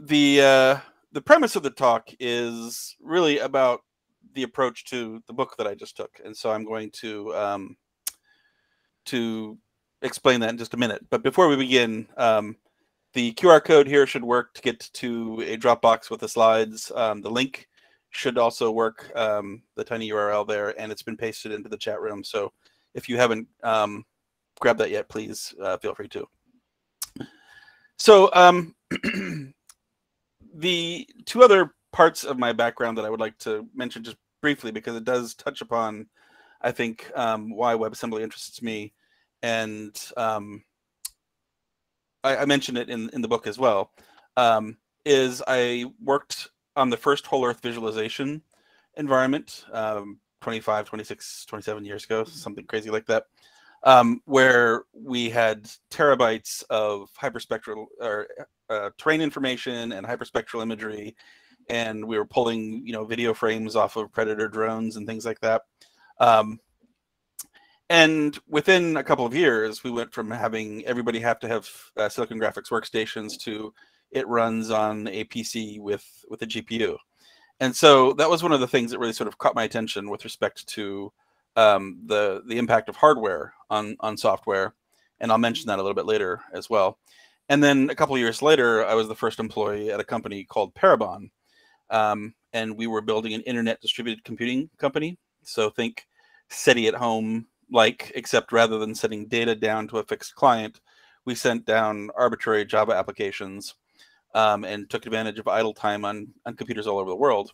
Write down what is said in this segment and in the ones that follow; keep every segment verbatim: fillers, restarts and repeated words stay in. the uh, the premise of the talk is really about the approach to the book that I just took, and so I'm going to um, to explain that in just a minute. But before we begin, um, the Q R code here should work to get to a Dropbox with the slides. Um, the link should also work, um, the tiny U R L there, and it's been pasted into the chat room. So if you haven't um, grabbed that yet, please uh, feel free to. So um, the two other parts of my background that I would like to mention just briefly, because it does touch upon, I think, um, why WebAssembly interests me. And um, I, I mentioned it in, in the book as well, um, is I worked on the first whole earth visualization environment um, twenty-five, twenty-six, twenty-seven years ago, something crazy like that, um, where we had terabytes of hyperspectral or uh, terrain information and hyperspectral imagery. And we were pulling, you know, video frames off of Predator drones and things like that. Um, And within a couple of years, we went from having everybody have to have uh, Silicon Graphics workstations to it runs on a P C with, with a G P U. And so that was one of the things that really sort of caught my attention with respect to um, the, the impact of hardware on, on software. And I'll mention that a little bit later as well. And then a couple of years later, I was the first employee at a company called Parabon. Um, and we were building an internet distributed computing company. So think SETI at home. Like, except rather than sending data down to a fixed client, we sent down arbitrary Java applications um, and took advantage of idle time on, on computers all over the world.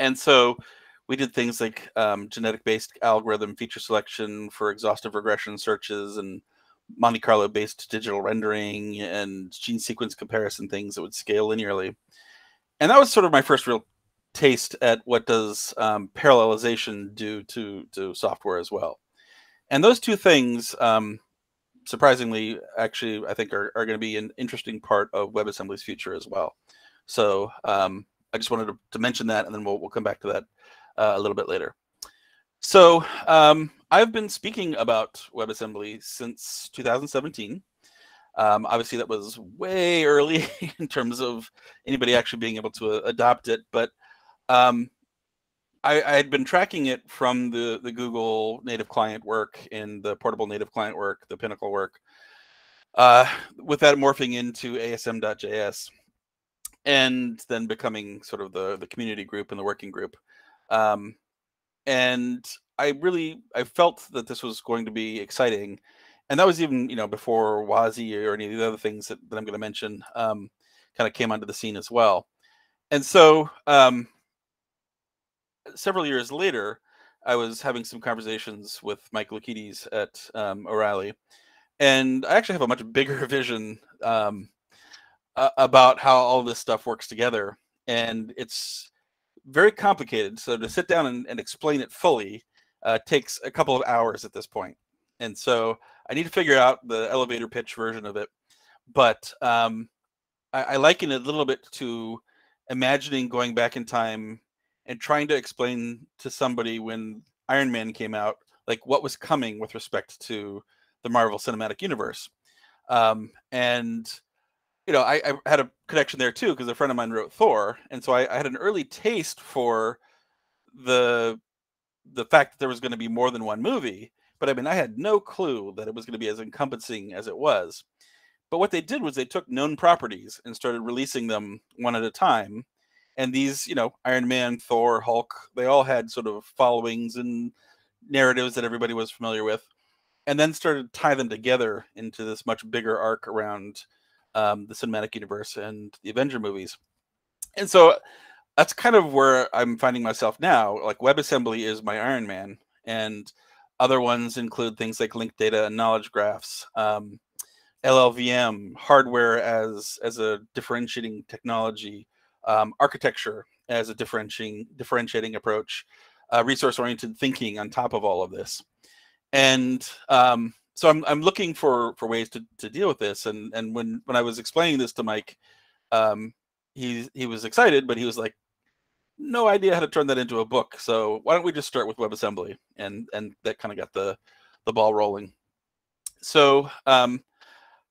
And so we did things like um, genetic-based algorithm feature selection for exhaustive regression searches and Monte Carlo-based digital rendering and gene sequence comparison things that would scale linearly. And that was sort of my first real taste at what does um, parallelization do to, to software as well. And those two things, um, surprisingly, actually, I think are, are going to be an interesting part of WebAssembly's future as well. So um, I just wanted to, to mention that, and then we'll, we'll come back to that uh, a little bit later. So um, I've been speaking about WebAssembly since two thousand seventeen. Um, obviously, that was way early in terms of anybody actually being able to uh, adopt it, but um, I, I had been tracking it from the, the Google native client work and the portable native client work, the Pinnacle work, uh, with that morphing into A S M dot J S and then becoming sort of the, the community group and the working group. Um, and I really, I felt that this was going to be exciting. And that was even, you know, before WASI or any of the other things that, that I'm going to mention um, kind of came onto the scene as well. And so um, several years later, I was having some conversations with Mike Loukides at um, O'Reilly, and I actually have a much bigger vision um, uh, about how all this stuff works together. And it's very complicated. So to sit down and, and explain it fully uh, takes a couple of hours at this point. And so I need to figure out the elevator pitch version of it. But um, I, I liken it a little bit to imagining going back in time and trying to explain to somebody when Iron Man came out, like what was coming with respect to the Marvel Cinematic Universe. Um, and, you know, I, I had a connection there too, because a friend of mine wrote Thor. And so I, I had an early taste for the, the fact that there was going to be more than one movie. But I mean, I had no clue that it was going to be as encompassing as it was. But what they did was they took known properties and started releasing them one at a time. And these, you know, Iron Man, Thor, Hulk, they all had sort of followings and narratives that everybody was familiar with. And then started to tie them together into this much bigger arc around um, the cinematic universe and the Avenger movies. And so that's kind of where I'm finding myself now. Like, WebAssembly is my Iron Man. And other ones include things like linked data and knowledge graphs, um, L L V M, hardware as, as a differentiating technology, um, architecture as a differentiating, differentiating approach, uh, resource-oriented thinking on top of all of this. And um, so I'm, I'm looking for, for ways to, to deal with this. And, and when, when I was explaining this to Mike, um, he, he was excited, but he was like, no idea how to turn that into a book. So why don't we just start with WebAssembly? And and that kind of got the, the ball rolling. So um,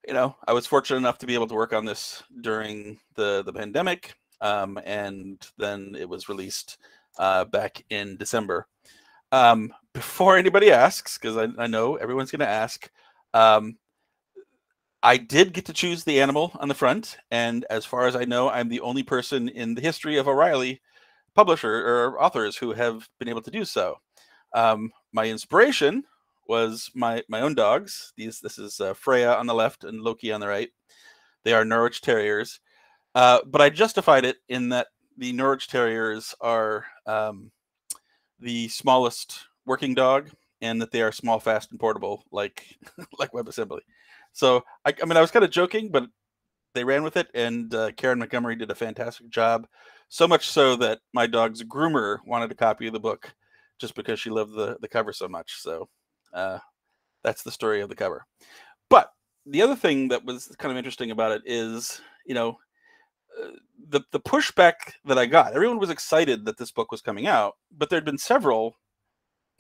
you know, I was fortunate enough to be able to work on this during the, the pandemic, um, and then it was released uh, back in December. Um, before anybody asks, because I, I know everyone's going to ask, um, I did get to choose the animal on the front, and as far as I know, I'm the only person in the history of O'Reilly publisher or authors who have been able to do so. Um, my inspiration was my my own dogs. These this is uh, Freya on the left and Loki on the right. They are Norwich Terriers, uh, but I justified it in that the Norwich Terriers are um, the smallest working dog, and that they are small, fast, and portable, like like WebAssembly. So I, I mean, I was kind of joking, but they ran with it, and uh, Karen Montgomery did a fantastic job. So much so that my dog's groomer wanted a copy of the book, just because she loved the the cover so much. So uh, that's the story of the cover. But the other thing that was kind of interesting about it is, you know, uh, the the pushback that I got. Everyone was excited that this book was coming out, but there had been several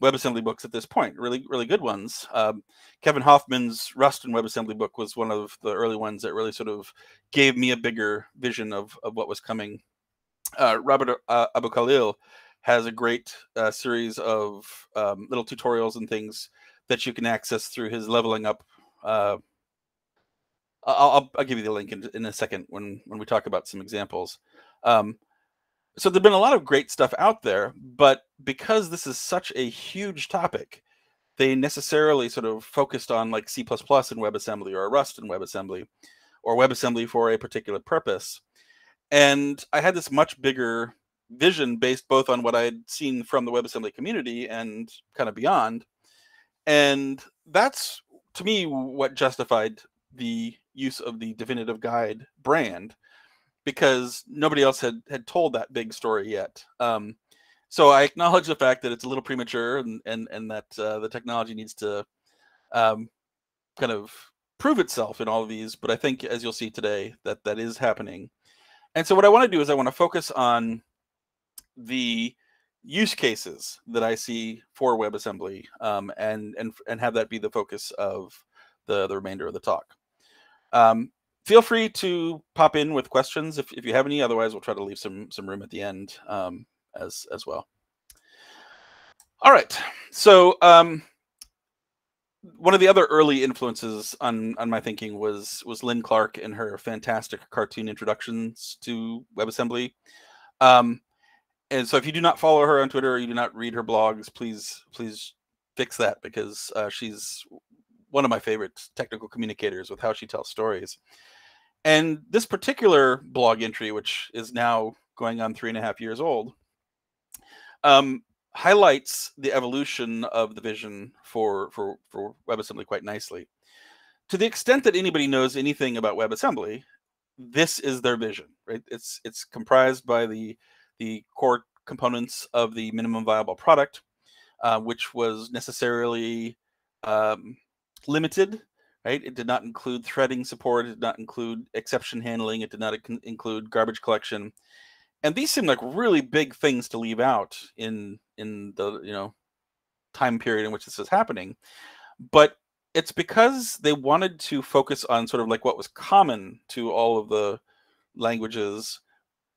WebAssembly books at this point, really, really good ones. Um, Kevin Hoffman's Rust and WebAssembly book was one of the early ones that really sort of gave me a bigger vision of, of what was coming. Uh, Robert uh, Abou-Khalil has a great uh, series of um, little tutorials and things that you can access through his leveling up. Uh, I'll, I'll give you the link in, in a second when, when we talk about some examples. Um, So there's been a lot of great stuff out there, but because this is such a huge topic, they necessarily sort of focused on like C plus plus in WebAssembly or Rust in WebAssembly or WebAssembly for a particular purpose. And I had this much bigger vision based both on what I had seen from the WebAssembly community and kind of beyond. And that's, to me, what justified the use of the Definitive Guide brand, because nobody else had, had told that big story yet. Um, so I acknowledge the fact that it's a little premature and, and, and that uh, the technology needs to um, kind of prove itself in all of these. But I think, as you'll see today, that that is happening. And so what I want to do is I want to focus on the use cases that I see for WebAssembly um, and, and, and have that be the focus of the, the remainder of the talk. Um, Feel free to pop in with questions if, if you have any. Otherwise, we'll try to leave some some room at the end um, as as well. All right. So um, one of the other early influences on on my thinking was was Lynn Clark and her fantastic cartoon introductions to WebAssembly. Um, and so, if you do not follow her on Twitter or you do not read her blogs, please please fix that, because uh, she's one of my favorite technical communicators with how she tells stories. And this particular blog entry, which is now going on three and a half years old, um, highlights the evolution of the vision for, for, for WebAssembly quite nicely. To the extent that anybody knows anything about WebAssembly, this is their vision, right? It's, it's comprised by the, the core components of the minimum viable product, uh, which was necessarily um, limited, right? It did not include threading support. It did not include exception handling. It did not include garbage collection, and these seem like really big things to leave out in in the you know time period in which this is happening. But it's because they wanted to focus on sort of like what was common to all of the languages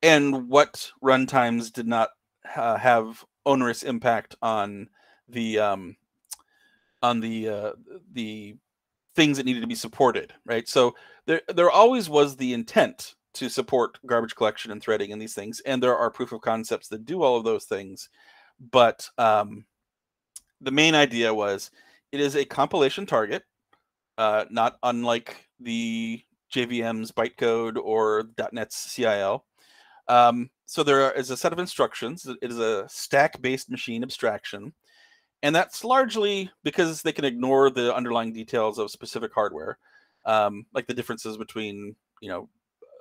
and what runtimes did not uh, have onerous impact on the um, on the uh, the things that needed to be supported, right? So there there always was the intent to support garbage collection and threading and these things, and there are proof of concepts that do all of those things. But um, the main idea was it is a compilation target, uh, not unlike the J V M's bytecode or .NET's C I L. Um, so there is a set of instructions. It is a stack-based machine abstraction. And that's largely because they can ignore the underlying details of specific hardware, um, like the differences between, you know,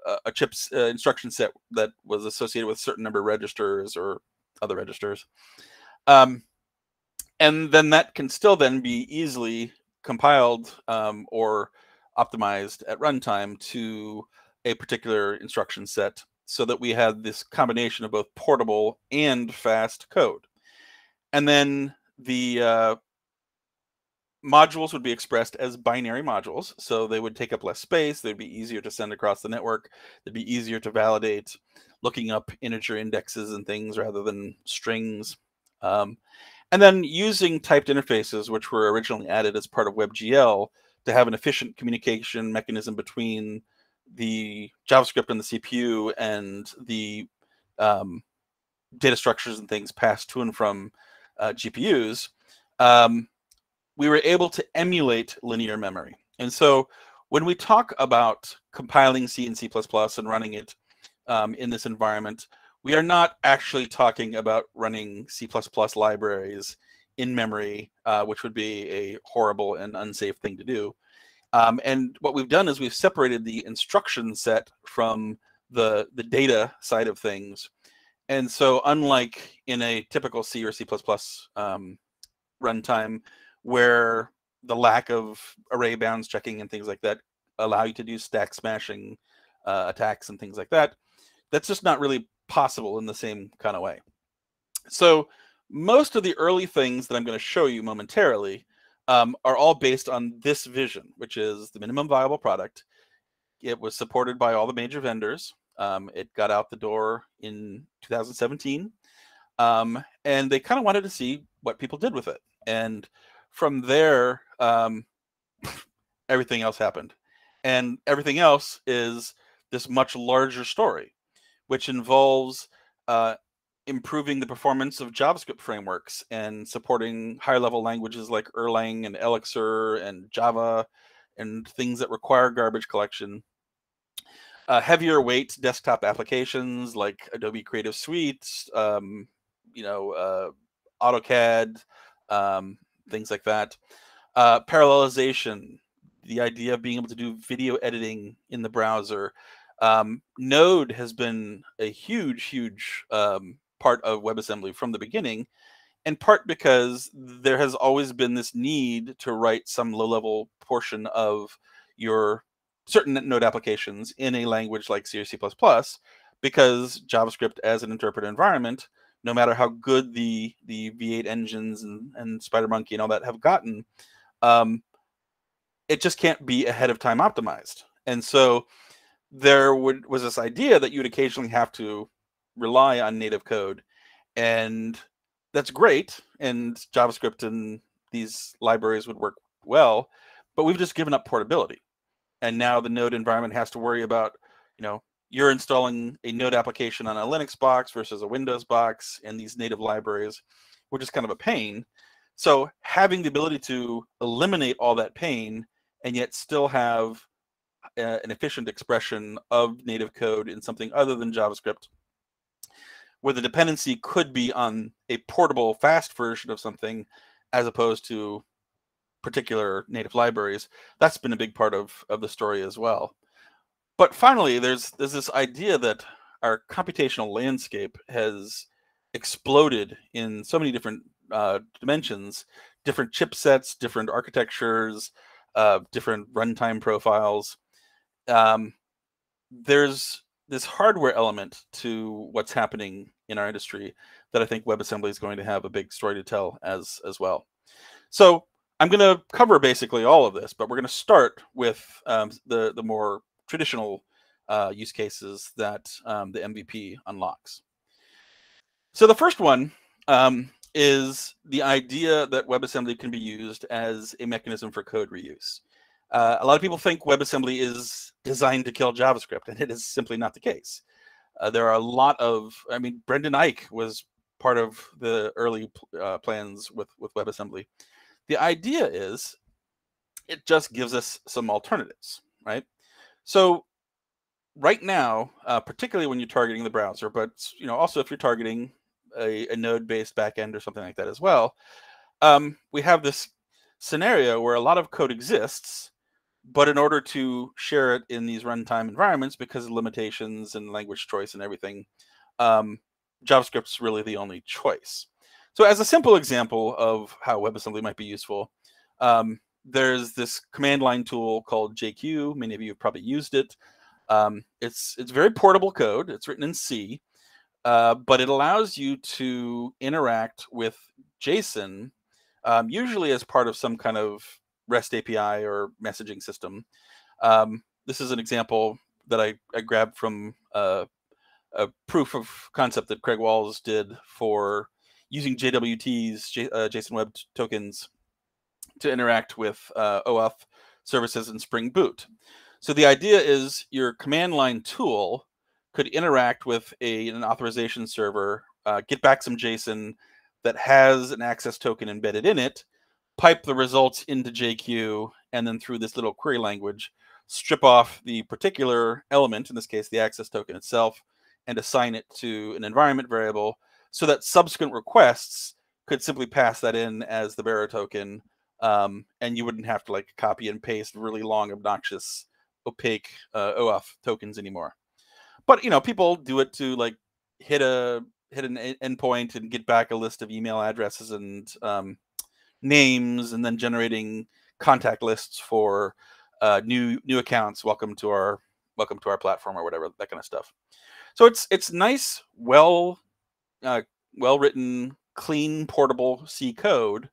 a, a chip's uh, instruction set that was associated with a certain number of registers or other registers. Um, and then that can still then be easily compiled um, or optimized at runtime to a particular instruction set so that we had this combination of both portable and fast code. And then the uh, modules would be expressed as binary modules, so they would take up less space, they'd be easier to send across the network, they'd be easier to validate, looking up integer indexes and things rather than strings. Um, and then using typed interfaces, which were originally added as part of WebGL, to have an efficient communication mechanism between the JavaScript and the C P U and the um, data structures and things passed to and from uh, G P Us, um, we were able to emulate linear memory. And so when we talk about compiling C and C plus plus and running it um, in this environment, we are not actually talking about running C plus plus libraries in memory, uh, which would be a horrible and unsafe thing to do. Um, and what we've done is we've separated the instruction set from the, the data side of things. And so unlike in a typical C or C plus plus um, runtime, where the lack of array bounds checking and things like that allow you to do stack smashing uh, attacks and things like that, that's just not really possible in the same kind of way. So most of the early things that I'm going to show you momentarily Um, are all based on this vision, which is the minimum viable product. It was supported by all the major vendors. Um, it got out the door in two thousand seventeen. Um, and they kind of wanted to see what people did with it. And from there, um, everything else happened. And everything else is this much larger story, which involves uh, improving the performance of JavaScript frameworks and supporting higher level languages like Erlang and Elixir and Java and things that require garbage collection. Uh, heavier weight desktop applications like Adobe Creative Suite, um, you know, uh, AutoCAD, um, things like that. Uh, parallelization, the idea of being able to do video editing in the browser. Um, Node has been a huge, huge um, part of WebAssembly from the beginning, in part because there has always been this need to write some low-level portion of your certain Node applications in a language like C or C plus plus, because JavaScript as an interpreter environment, no matter how good the, the V eight engines and, and SpiderMonkey and all that have gotten, um, it just can't be ahead of time optimized. And so there would, was this idea that you'd occasionally have to rely on native code, and that's great, and JavaScript and these libraries would work well, but we've just given up portability. And now the Node environment has to worry about, you know, you're installing a Node application on a Linux box versus a Windows box, and these native libraries were just kind of a pain. So having the ability to eliminate all that pain and yet still have a, an efficient expression of native code in something other than JavaScript, where the dependency could be on a portable, fast version of something as opposed to particular native libraries. That's been a big part of, of the story as well. But finally, there's, there's this idea that our computational landscape has exploded in so many different uh, dimensions, different chipsets, different architectures, uh, different runtime profiles. Um, there's this hardware element to what's happening in our industry that I think WebAssembly is going to have a big story to tell as, as well. So I'm going to cover basically all of this, but we're going to start with um, the, the more traditional uh, use cases that um, the M V P unlocks. So the first one um, is the idea that WebAssembly can be used as a mechanism for code reuse. Uh, a lot of people think WebAssembly is designed to kill JavaScript, and it is simply not the case. Uh, there are a lot of, I mean, Brendan Eich was part of the early uh, plans with, with WebAssembly. The idea is it just gives us some alternatives, right? So right now, uh, particularly when you're targeting the browser, but you know, also if you're targeting a, a node-based backend or something like that as well, um, we have this scenario where a lot of code exists, but in order to share it in these runtime environments, because of limitations and language choice and everything, um, JavaScript's really the only choice. So as a simple example of how WebAssembly might be useful, um, there's this command line tool called J Q. Many of you have probably used it. Um, it's, it's very portable code. It's written in C, uh, but it allows you to interact with JSON um, usually as part of some kind of REST A P I or messaging system. Um, this is an example that I, I grabbed from uh, a proof of concept that Craig Walls did for using J W Ts, J, uh, JSON Web Tokens, to interact with uh, OAuth services in Spring Boot. So the idea is your command line tool could interact with a, an authorization server, uh, get back some JSON that has an access token embedded in it, pipe the results into J Q, and then through this little query language, strip off the particular element, in this case, the access token itself, and assign it to an environment variable so that subsequent requests could simply pass that in as the bearer token, um, and you wouldn't have to like copy and paste really long, obnoxious, opaque uh, OAuth tokens anymore. But, you know, people do it to like hit a hit an endpoint and get back a list of email addresses and um, names, and then generating contact lists for uh, new new accounts. Welcome to our welcome to our platform, or whatever, that kind of stuff. So it's it's nice, well uh, well written, clean, portable C code,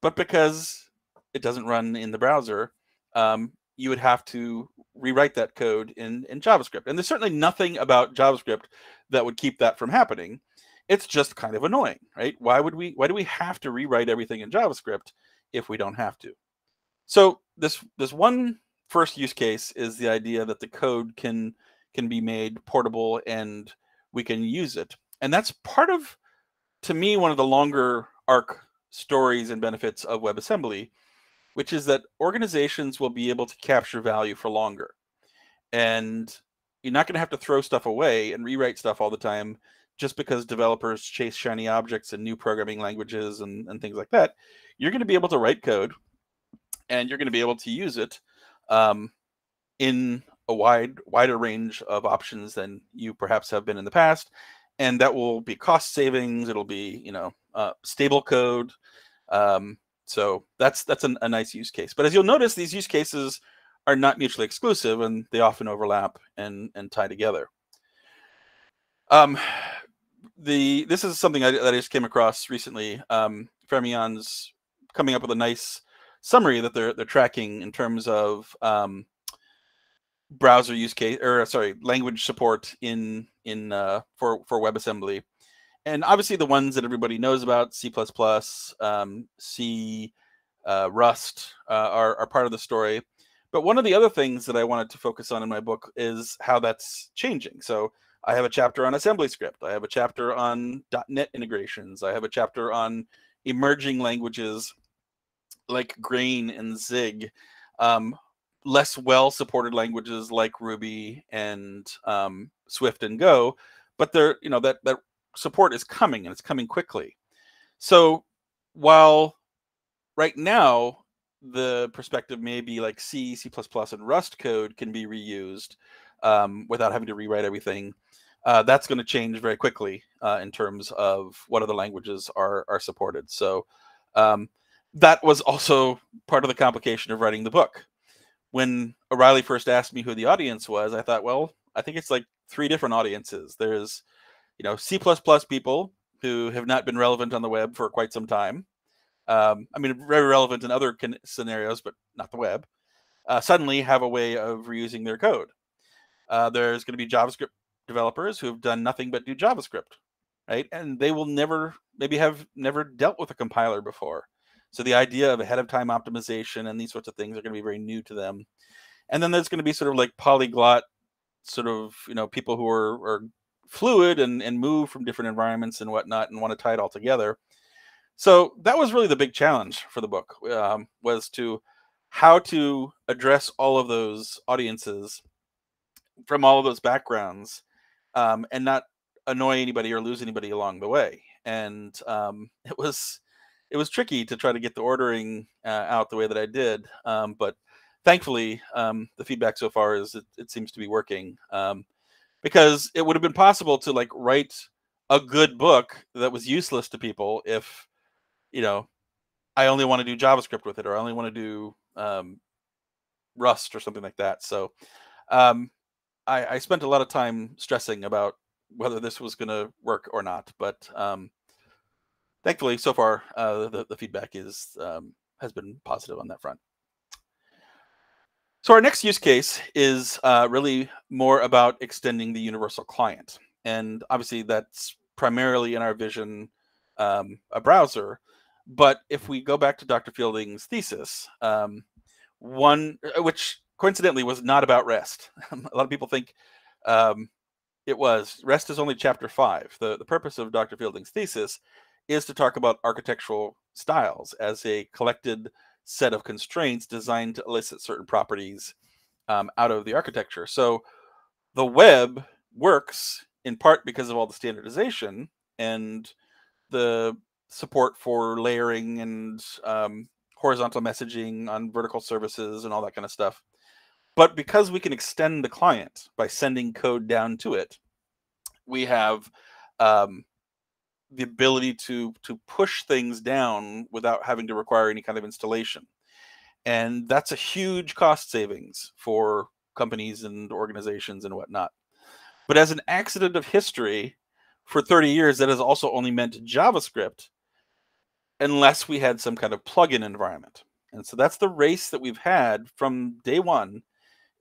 but because it doesn't run in the browser, um, you would have to rewrite that code in, in JavaScript. And there's certainly nothing about JavaScript that would keep that from happening. It's just kind of annoying, right? Why would we, why do we have to rewrite everything in JavaScript if we don't have to? So this, this one first use case is the idea that the code can, can be made portable and we can use it. And that's part of, to me, one of the longer arc stories and benefits of WebAssembly, which is that organizations will be able to capture value for longer. And you're not going to have to throw stuff away and rewrite stuff all the time just because developers chase shiny objects and new programming languages and, and things like that. You're going to be able to write code, and you're going to be able to use it um, in a wide, wider range of options than you perhaps have been in the past. And that will be cost savings. It'll be, you know, uh, stable code. Um, So that's that's an, a nice use case. But as you'll notice, these use cases are not mutually exclusive, and they often overlap and, and tie together. Um, the This is something I, that I just came across recently. Um, Fermion's coming up with a nice summary that they're, they're tracking in terms of um, browser use case, or sorry, language support in in uh, for, for WebAssembly. And obviously the ones that everybody knows about, C plus plus, um, C, uh, Rust, uh, are, are part of the story. But one of the other things that I wanted to focus on in my book is how that's changing. So I have a chapter on assembly script. I have a chapter on dot net integrations. I have a chapter on emerging languages like Grain and Zig, um, less well-supported languages like Ruby and um, Swift and Go. But they're, you know, that that... support is coming, and it's coming quickly. So while right now the perspective may be like C, C plus plus, and Rust code can be reused um, without having to rewrite everything, uh, that's going to change very quickly uh, in terms of what other languages are, are supported. So um, that was also part of the complication of writing the book. When O'Reilly first asked me who the audience was, I thought, well, I think it's like three different audiences. There's You know, C plus plus people who have not been relevant on the web for quite some time. Um, I mean, very relevant in other scenarios, but not the web, uh, suddenly have a way of reusing their code. Uh, there's going to be JavaScript developers who have done nothing but do JavaScript, right? And they will never, maybe have never dealt with a compiler before. So the idea of ahead of time optimization and these sorts of things are going to be very new to them. And then there's going to be sort of like polyglot sort of, you know, people who are, are fluid and, and move from different environments and whatnot and want to tie it all together. So that was really the big challenge for the book, um, was to how to address all of those audiences from all of those backgrounds um, and not annoy anybody or lose anybody along the way. And um, it was it was tricky to try to get the ordering uh, out the way that I did. Um, but thankfully, um, the feedback so far is it, it seems to be working. Um, Because it would have been possible to like write a good book that was useless to people if, you know, I only want to do JavaScript with it, or I only want to do um, Rust or something like that. So um, I, I spent a lot of time stressing about whether this was going to work or not. But um, thankfully, so far, uh, the, the feedback is um, has been positive on that front. So our next use case is uh, really more about extending the universal client. And obviously that's primarily in our vision, um, a browser. But if we go back to Doctor Fielding's thesis, um, one which coincidentally was not about REST. A lot of people think um, it was. REST is only chapter five. The, the purpose of Doctor Fielding's thesis is to talk about architectural styles as a collected set of constraints designed to elicit certain properties um, out of the architecture. So the web works in part because of all the standardization and the support for layering and um, horizontal messaging on vertical services and all that kind of stuff. But because we can extend the client by sending code down to it, we have um, the ability to, to push things down without having to require any kind of installation. And that's a huge cost savings for companies and organizations and whatnot. But as an accident of history, for thirty years, that has also only meant JavaScript, unless we had some kind of plugin environment. And so that's the race that we've had from day one,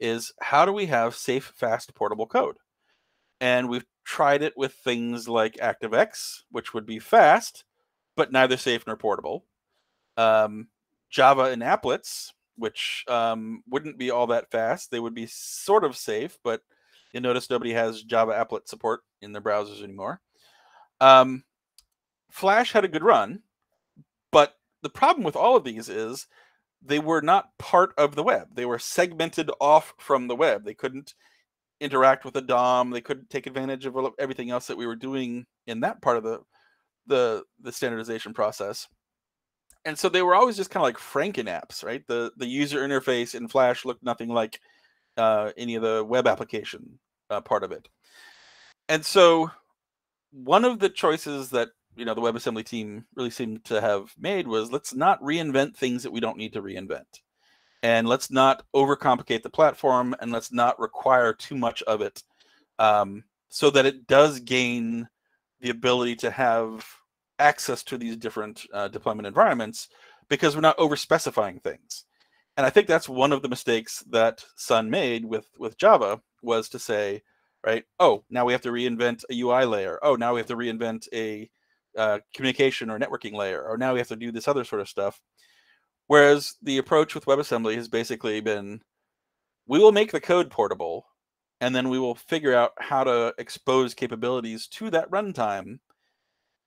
is how do we have safe, fast, portable code? And we've tried it with things like ActiveX, which would be fast, but neither safe nor portable. Um, Java and applets, which um, wouldn't be all that fast. They would be sort of safe, but you'll notice nobody has Java applet support in their browsers anymore. Um, Flash had a good run, but the problem with all of these is they were not part of the web. They were segmented off from the web. They couldn't interact with a D O M. They couldn't take advantage of everything else that we were doing in that part of the, the, the standardization process. And so they were always just kind of like Franken apps, right? The, the user interface in Flash looked nothing like Uh, any of the web application uh, part of it. And so one of the choices that, you know, the WebAssembly team really seemed to have made was, let's not reinvent things that we don't need to reinvent. And let's not overcomplicate the platform, and let's not require too much of it, um, so that it does gain the ability to have access to these different uh, deployment environments, because we're not over-specifying things. And I think that's one of the mistakes that Sun made with, with Java, was to say, right, oh, now we have to reinvent a U I layer. Oh, now we have to reinvent a uh, communication or networking layer. Or now we have to do this other sort of stuff. Whereas the approach with WebAssembly has basically been, we will make the code portable, and then we will figure out how to expose capabilities to that runtime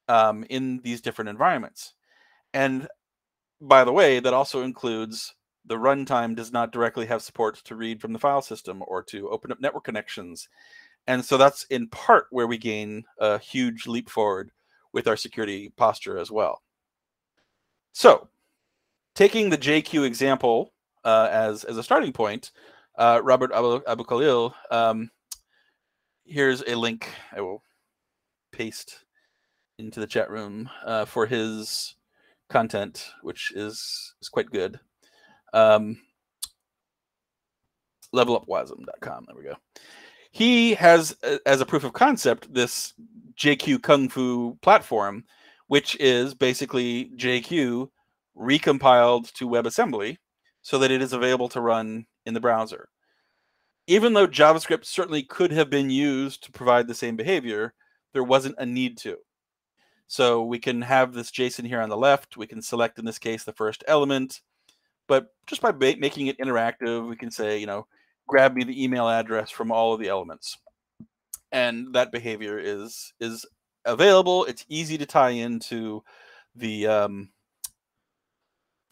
um, in these different environments. And by the way, that also includes the runtime does not directly have support to read from the file system or to open up network connections. And so that's in part where we gain a huge leap forward with our security posture as well. So taking the J Q example uh, as, as a starting point, uh, Robert Abou-Khalil, um, here's a link I will paste into the chat room uh, for his content, which is, is quite good. Um, level up wasm dot com. There we go. He has, as a proof of concept, this J Q Kung Fu platform, which is basically J Q recompiled to WebAssembly so that it is available to run in the browser. Even though JavaScript certainly could have been used to provide the same behavior, there wasn't a need to. So we can have this JSON here on the left. We can select, in this case, the first element. But just by making it interactive, we can say, you know, grab me the email address from all of the elements. And that behavior is, is available. It's easy to tie into the, um,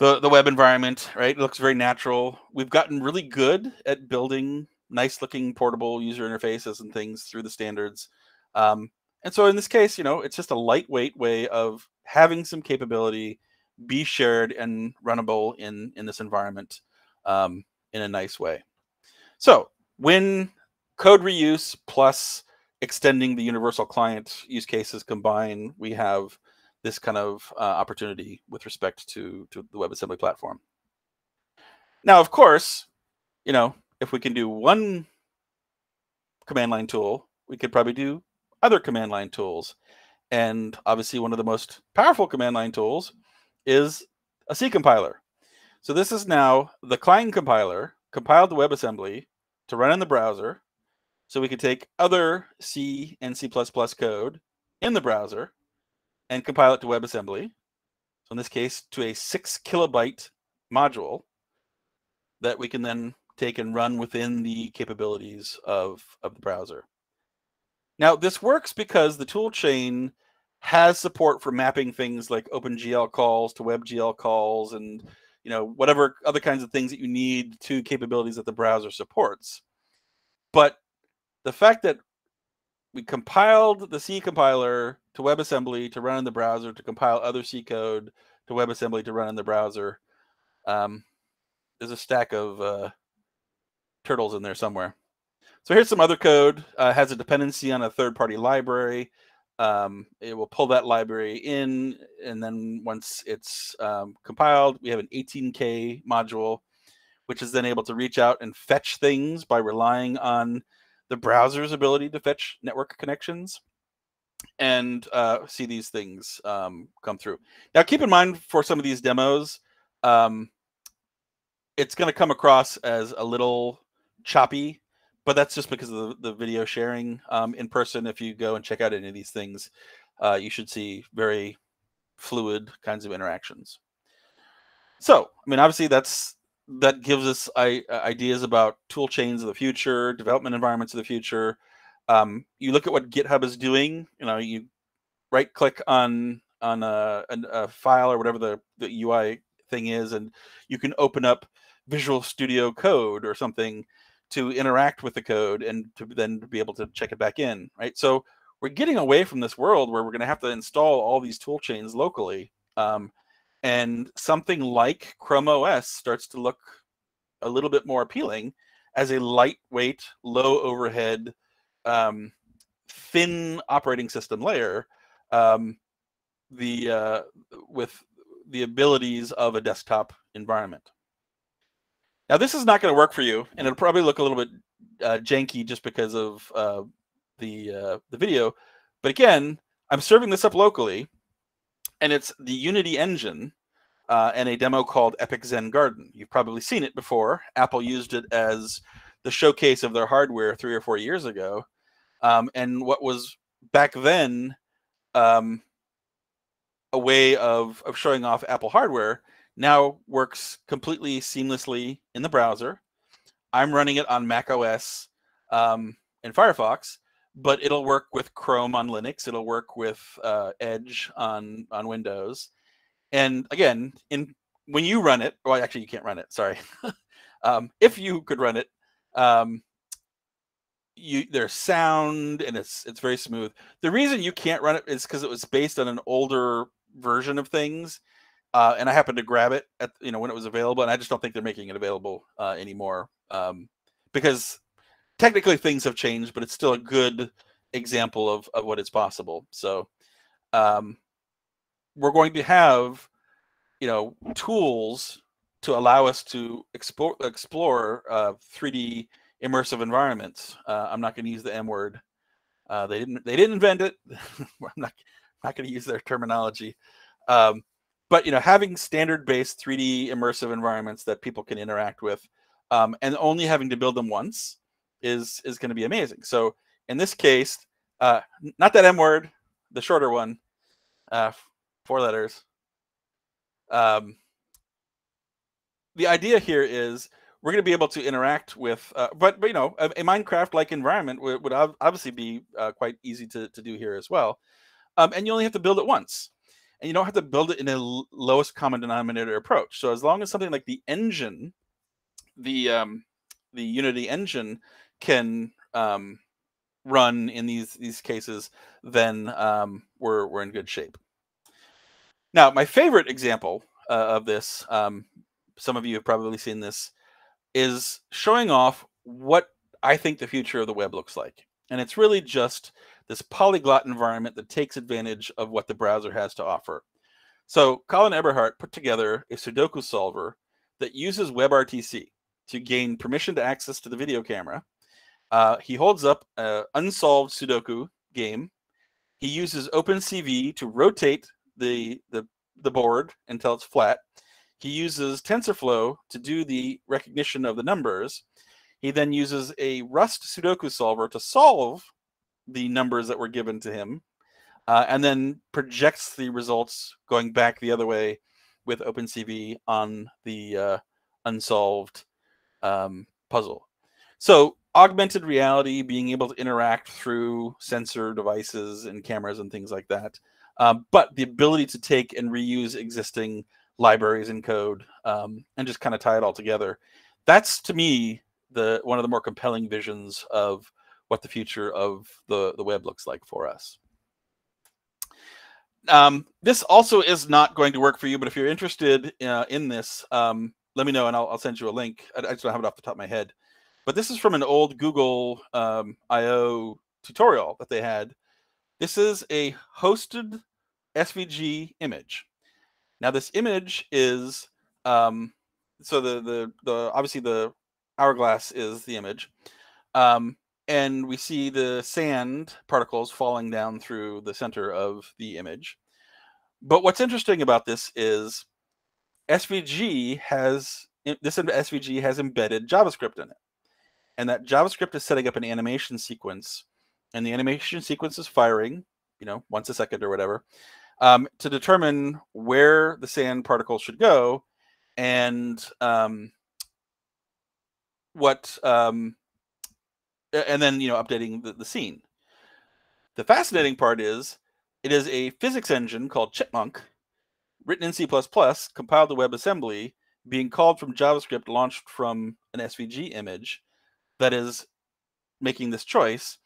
the, the web environment, right? It looks very natural. We've gotten really good at building nice looking portable user interfaces and things through the standards. Um, and so in this case, you know, it's just a lightweight way of having some capability be shared and runnable in, in this environment um, in a nice way. So when code reuse plus extending the universal client use cases combine, we have this kind of uh, opportunity with respect to, to the WebAssembly platform. Now, of course, you know, if we can do one command line tool, we could probably do other command line tools. And obviously one of the most powerful command line tools is a C compiler. So this is now the Clang compiler compiled to WebAssembly to run in the browser. So we could take other C and C plus plus code in the browser and compile it to WebAssembly. So in this case, to a six kilobyte module that we can then take and run within the capabilities of, of the browser. Now this works because the toolchain has support for mapping things like OpenGL calls to WebGL calls and you know whatever other kinds of things that you need to capabilities that the browser supports. But the fact that we compiled the C compiler to WebAssembly to run in the browser to compile other C code to WebAssembly to run in the browser, um, there's a stack of uh, turtles in there somewhere. So here's some other code. Uh, has a dependency on a third-party library. Um, it will pull that library in, and then once it's um, compiled, we have an eighteen K module, which is then able to reach out and fetch things by relying on the browser's ability to fetch network connections and uh, see these things um, come through. Now, keep in mind for some of these demos, um, it's going to come across as a little choppy, but that's just because of the, the video sharing um, in person. If you go and check out any of these things, uh, you should see very fluid kinds of interactions. So, I mean, obviously that's, that gives us I, ideas about tool chains of the future, development environments of the future. Um, you look at what GitHub is doing. You know, you right click on on a, a file or whatever the, the U I thing is, and you can open up Visual Studio Code or something to interact with the code and to then be able to check it back in. Right, so we're getting away from this world where we're going to have to install all these tool chains locally. Um, And something like Chrome O S starts to look a little bit more appealing as a lightweight, low overhead, um, thin operating system layer um, the uh, with the abilities of a desktop environment. Now, this is not going to work for you, and it'll probably look a little bit uh, janky just because of uh, the, uh, the video. But again, I'm serving this up locally. And it's the Unity engine uh, and a demo called Epic Zen Garden. You've probably seen it before. Apple used it as the showcase of their hardware three or four years ago. Um, and what was back then um, a way of, of showing off Apple hardware now works completely seamlessly in the browser. I'm running it on Mac O S um, and Firefox. But it'll work with Chrome on Linux. It'll work with uh, Edge on, on Windows. And again, in when you run it, well, actually, you can't run it. Sorry. um, if you could run it, um, you, there's sound, and it's it's very smooth. The reason you can't run it is because it was based on an older version of things, uh, and I happened to grab it at you know when it was available, and I just don't think they're making it available uh, anymore um, because. Technically, things have changed, but it's still a good example of, of what is possible. So um, we're going to have, you know, tools to allow us to explore, explore uh, three D immersive environments. Uh, I'm not going to use the M word. Uh, they didn't. They didn't invent it. I'm not. I'm not going to use their terminology. Um, but you know, having standard-based three D immersive environments that people can interact with, um, and only having to build them once. is is going to be amazing. So in this case, uh, not that M word, the shorter one, uh, four letters. Um, the idea here is we're going to be able to interact with, uh, but, but you know, a, a Minecraft-like environment would, would obviously be uh, quite easy to, to do here as well. Um, and you only have to build it once. And you don't have to build it in a lowest common denominator approach. So as long as something like the engine, the um, the Unity engine can um, run in these these cases, then um, we're we're in good shape. Now, my favorite example uh, of this, um, some of you have probably seen this, is showing off what I think the future of the web looks like, and it's really just this polyglot environment that takes advantage of what the browser has to offer. So, Colin Eberhardt put together a Sudoku solver that uses WebRTC to gain permission to access to the video camera. Uh, he holds up an unsolved Sudoku game He uses OpenCV to rotate the, the, the board until it's flat. He uses TensorFlow to do the recognition of the numbers. He then uses a Rust Sudoku solver to solve the numbers that were given to him, uh, and then projects the results going back the other way with OpenCV on the uh, unsolved um, puzzle. So augmented reality, being able to interact through sensor devices and cameras and things like that, uh, but the ability to take and reuse existing libraries and code, um, and just kind of tie it all together. That's, to me, the one of the more compelling visions of what the future of the, the web looks like for us. Um, this also is not going to work for you, but if you're interested uh, in this, um, let me know and I'll, I'll send you a link. I, I just don't have it off the top of my head. But this is from an old Google um, I O tutorial that they had. This is a hosted S V G image. Now this image is, um, so the, the, the, obviously the hourglass is the image. Um, and we see the sand particles falling down through the center of the image. But what's interesting about this is S V G has, this S V G has embedded JavaScript in it. And that JavaScript is setting up an animation sequence, and the animation sequence is firing, you know, once a second or whatever. Um, to determine where the sand particles should go, and um, what, um, and then you know updating the, the scene. The fascinating part is it is a physics engine called Chipmunk, written in C plus plus, compiled to WebAssembly, being called from JavaScript, launched from an S V G image, that is making this choice.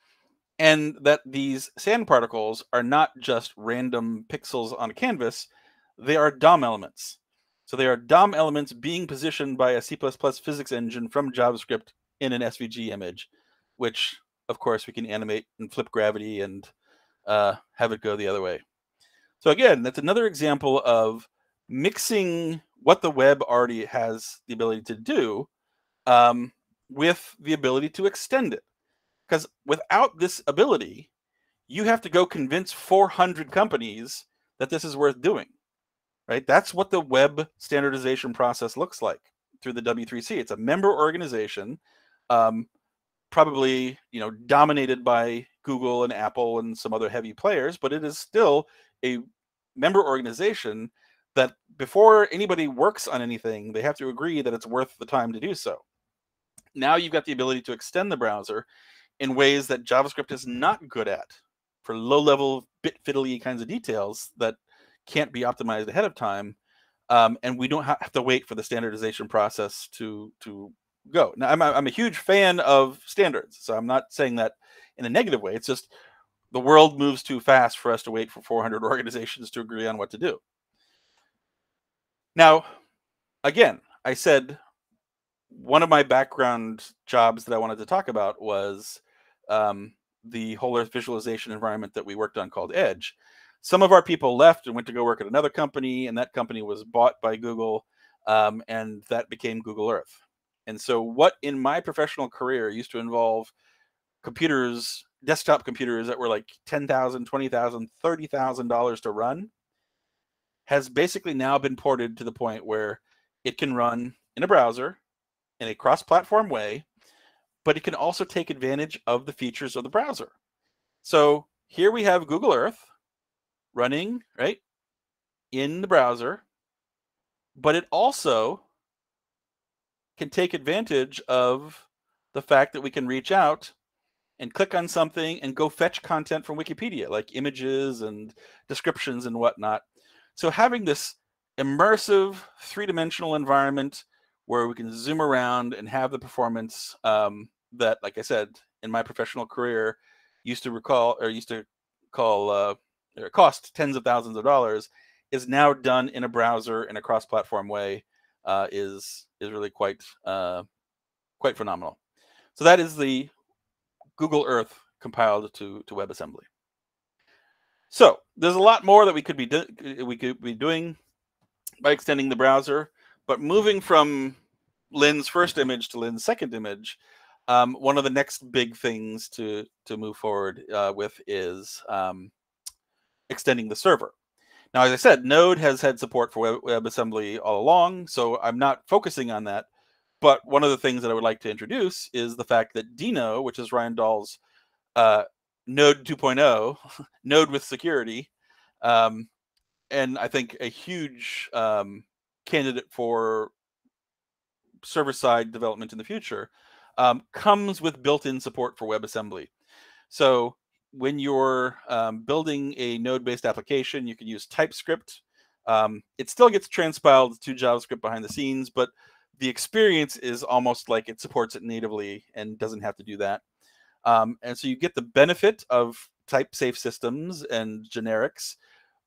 And that these sand particles are not just random pixels on a canvas, they are D O M elements. So they are D O M elements being positioned by a C plus plus physics engine from JavaScript in an S V G image, which of course we can animate and flip gravity and uh, have it go the other way. So again, that's another example of mixing what the web already has the ability to do um, with the ability to extend it. Because without this ability, you have to go convince four hundred companies that this is worth doing, right? That's what the web standardization process looks like through the W three C. It's a member organization, um, probably you know dominated by Google and Apple and some other heavy players, but it is still a member organization that before anybody works on anything, they have to agree that it's worth the time to do so. Now you've got the ability to extend the browser in ways that JavaScript is not good at, for low-level bit fiddly kinds of details that can't be optimized ahead of time, um, and we don't have to wait for the standardization process to to go. Now, I'm a, I'm a huge fan of standards, so I'm not saying that in a negative way. It's just the world moves too fast for us to wait for four hundred organizations to agree on what to do. Now, again, I said one of my background jobs that I wanted to talk about was Um, the whole Earth visualization environment that we worked on called Edge. Some of our people left and went to go work at another company, and that company was bought by Google, um, and that became Google Earth. And so what in my professional career used to involve computers, desktop computers that were like ten thousand dollars, twenty thousand dollars, thirty thousand dollars to run, has basically now been ported to the point where it can run in a browser in a cross-platform way, but it can also take advantage of the features of the browser. So here we have Google Earth running, right, in the browser, but it also can take advantage of the fact that we can reach out and click on something and go fetch content from Wikipedia, like images and descriptions and whatnot. So having this immersive three-dimensional environment where we can zoom around and have the performance um, that, like I said, in my professional career, used to recall or used to call uh, or cost tens of thousands of dollars, is now done in a browser in a cross-platform way, uh, is is really quite uh, quite phenomenal. So that is the Google Earth compiled to to WebAssembly. So there's a lot more that we could be we could be doing by extending the browser. But moving from Lynn's first image to Lynn's second image, um, one of the next big things to to move forward uh, with is um, extending the server. Now, as I said, Node has had support for WebAssembly all along, so I'm not focusing on that. But one of the things that I would like to introduce is the fact that Dino, which is Ryan Dahl's uh, Node two point oh, Node with security, um, and I think a huge um, candidate for server-side development in the future, um, comes with built-in support for WebAssembly. So when you're um, building a node-based application, you can use TypeScript. Um, it still gets transpiled to JavaScript behind the scenes, but the experience is almost like it supports it natively and doesn't have to do that. Um, and so you get the benefit of type-safe systems and generics,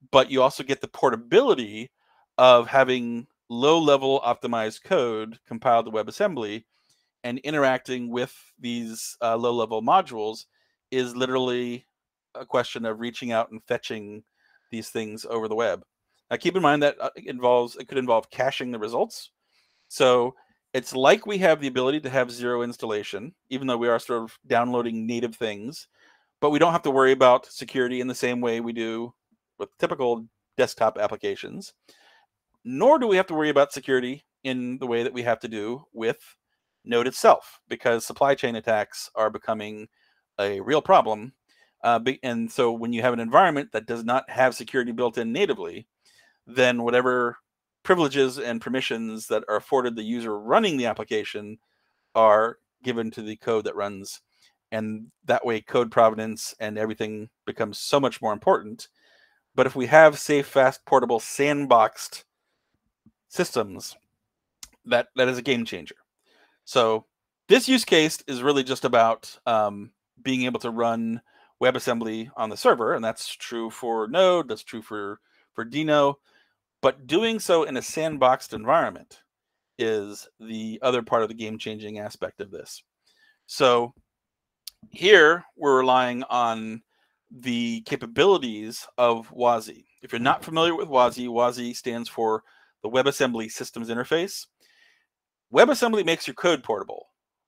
but you also get the portability of having low-level optimized code compiled to WebAssembly, and interacting with these uh, low-level modules is literally a question of reaching out and fetching these things over the web. Now, keep in mind that involves it could involve caching the results. So it's like we have the ability to have zero installation, even though we are sort of downloading native things, but we don't have to worry about security in the same way we do with typical desktop applications. Nor do we have to worry about security in the way that we have to do with Node itself, because supply chain attacks are becoming a real problem. Uh, and so when you have an environment that does not have security built in natively, then whatever privileges and permissions that are afforded the user running the application are given to the code that runs. And that way, code provenance and everything becomes so much more important. But if we have safe, fast, portable, sandboxed systems, that that is a game changer. So this use case is really just about um, being able to run WebAssembly on the server, and that's true for Node, that's true for for Dino, but doing so in a sandboxed environment is the other part of the game-changing aspect of this. So here we're relying on the capabilities of WASI. If you're not familiar with WASI, WASI stands for the WebAssembly Systems Interface. WebAssembly makes your code portable.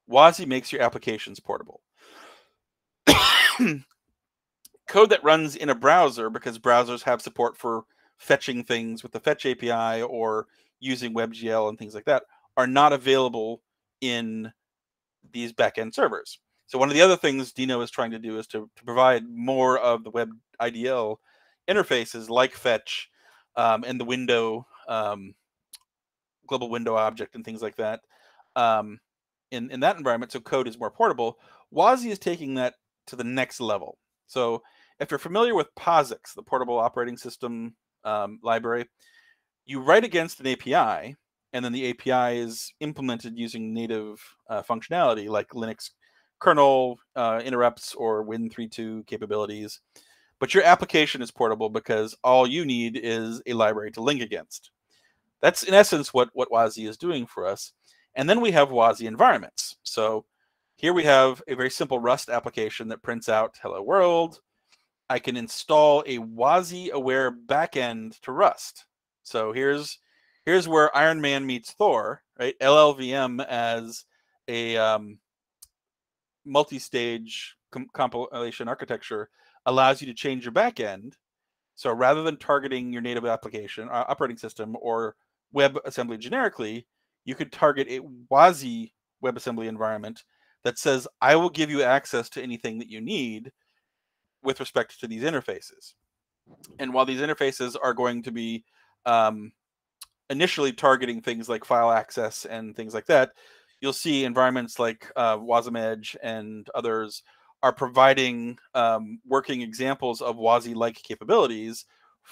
WASI makes your applications portable. Code that runs in a browser, because browsers have support for fetching things with the Fetch A P I or using WebGL and things like that, are not available in these backend servers. So one of the other things Dino is trying to do is to, to provide more of the web I D L interfaces like Fetch um, and the window Um, global window object and things like that um, in, in that environment, so code is more portable. WASI is taking that to the next level. So if you're familiar with POSIX, the Portable Operating System um, library, you write against an A P I, and then the A P I is implemented using native uh, functionality like Linux kernel uh, interrupts or Win three two capabilities. But your application is portable because all you need is a library to link against. That's in essence what, what WASI is doing for us. And then we have WASI environments. So here we have a very simple Rust application that prints out hello world. I can install a WASI aware backend to Rust. So here's, here's where Iron Man meets Thor, right? L L V M as a um, multi-stage com compilation architecture allows you to change your backend. So rather than targeting your native application, uh, operating system, or WebAssembly generically, you could target a WASI WebAssembly environment that says, I will give you access to anything that you need with respect to these interfaces. And while these interfaces are going to be um, initially targeting things like file access and things like that, you'll see environments like uh, WASMedge and others are providing um, working examples of WASI-like capabilities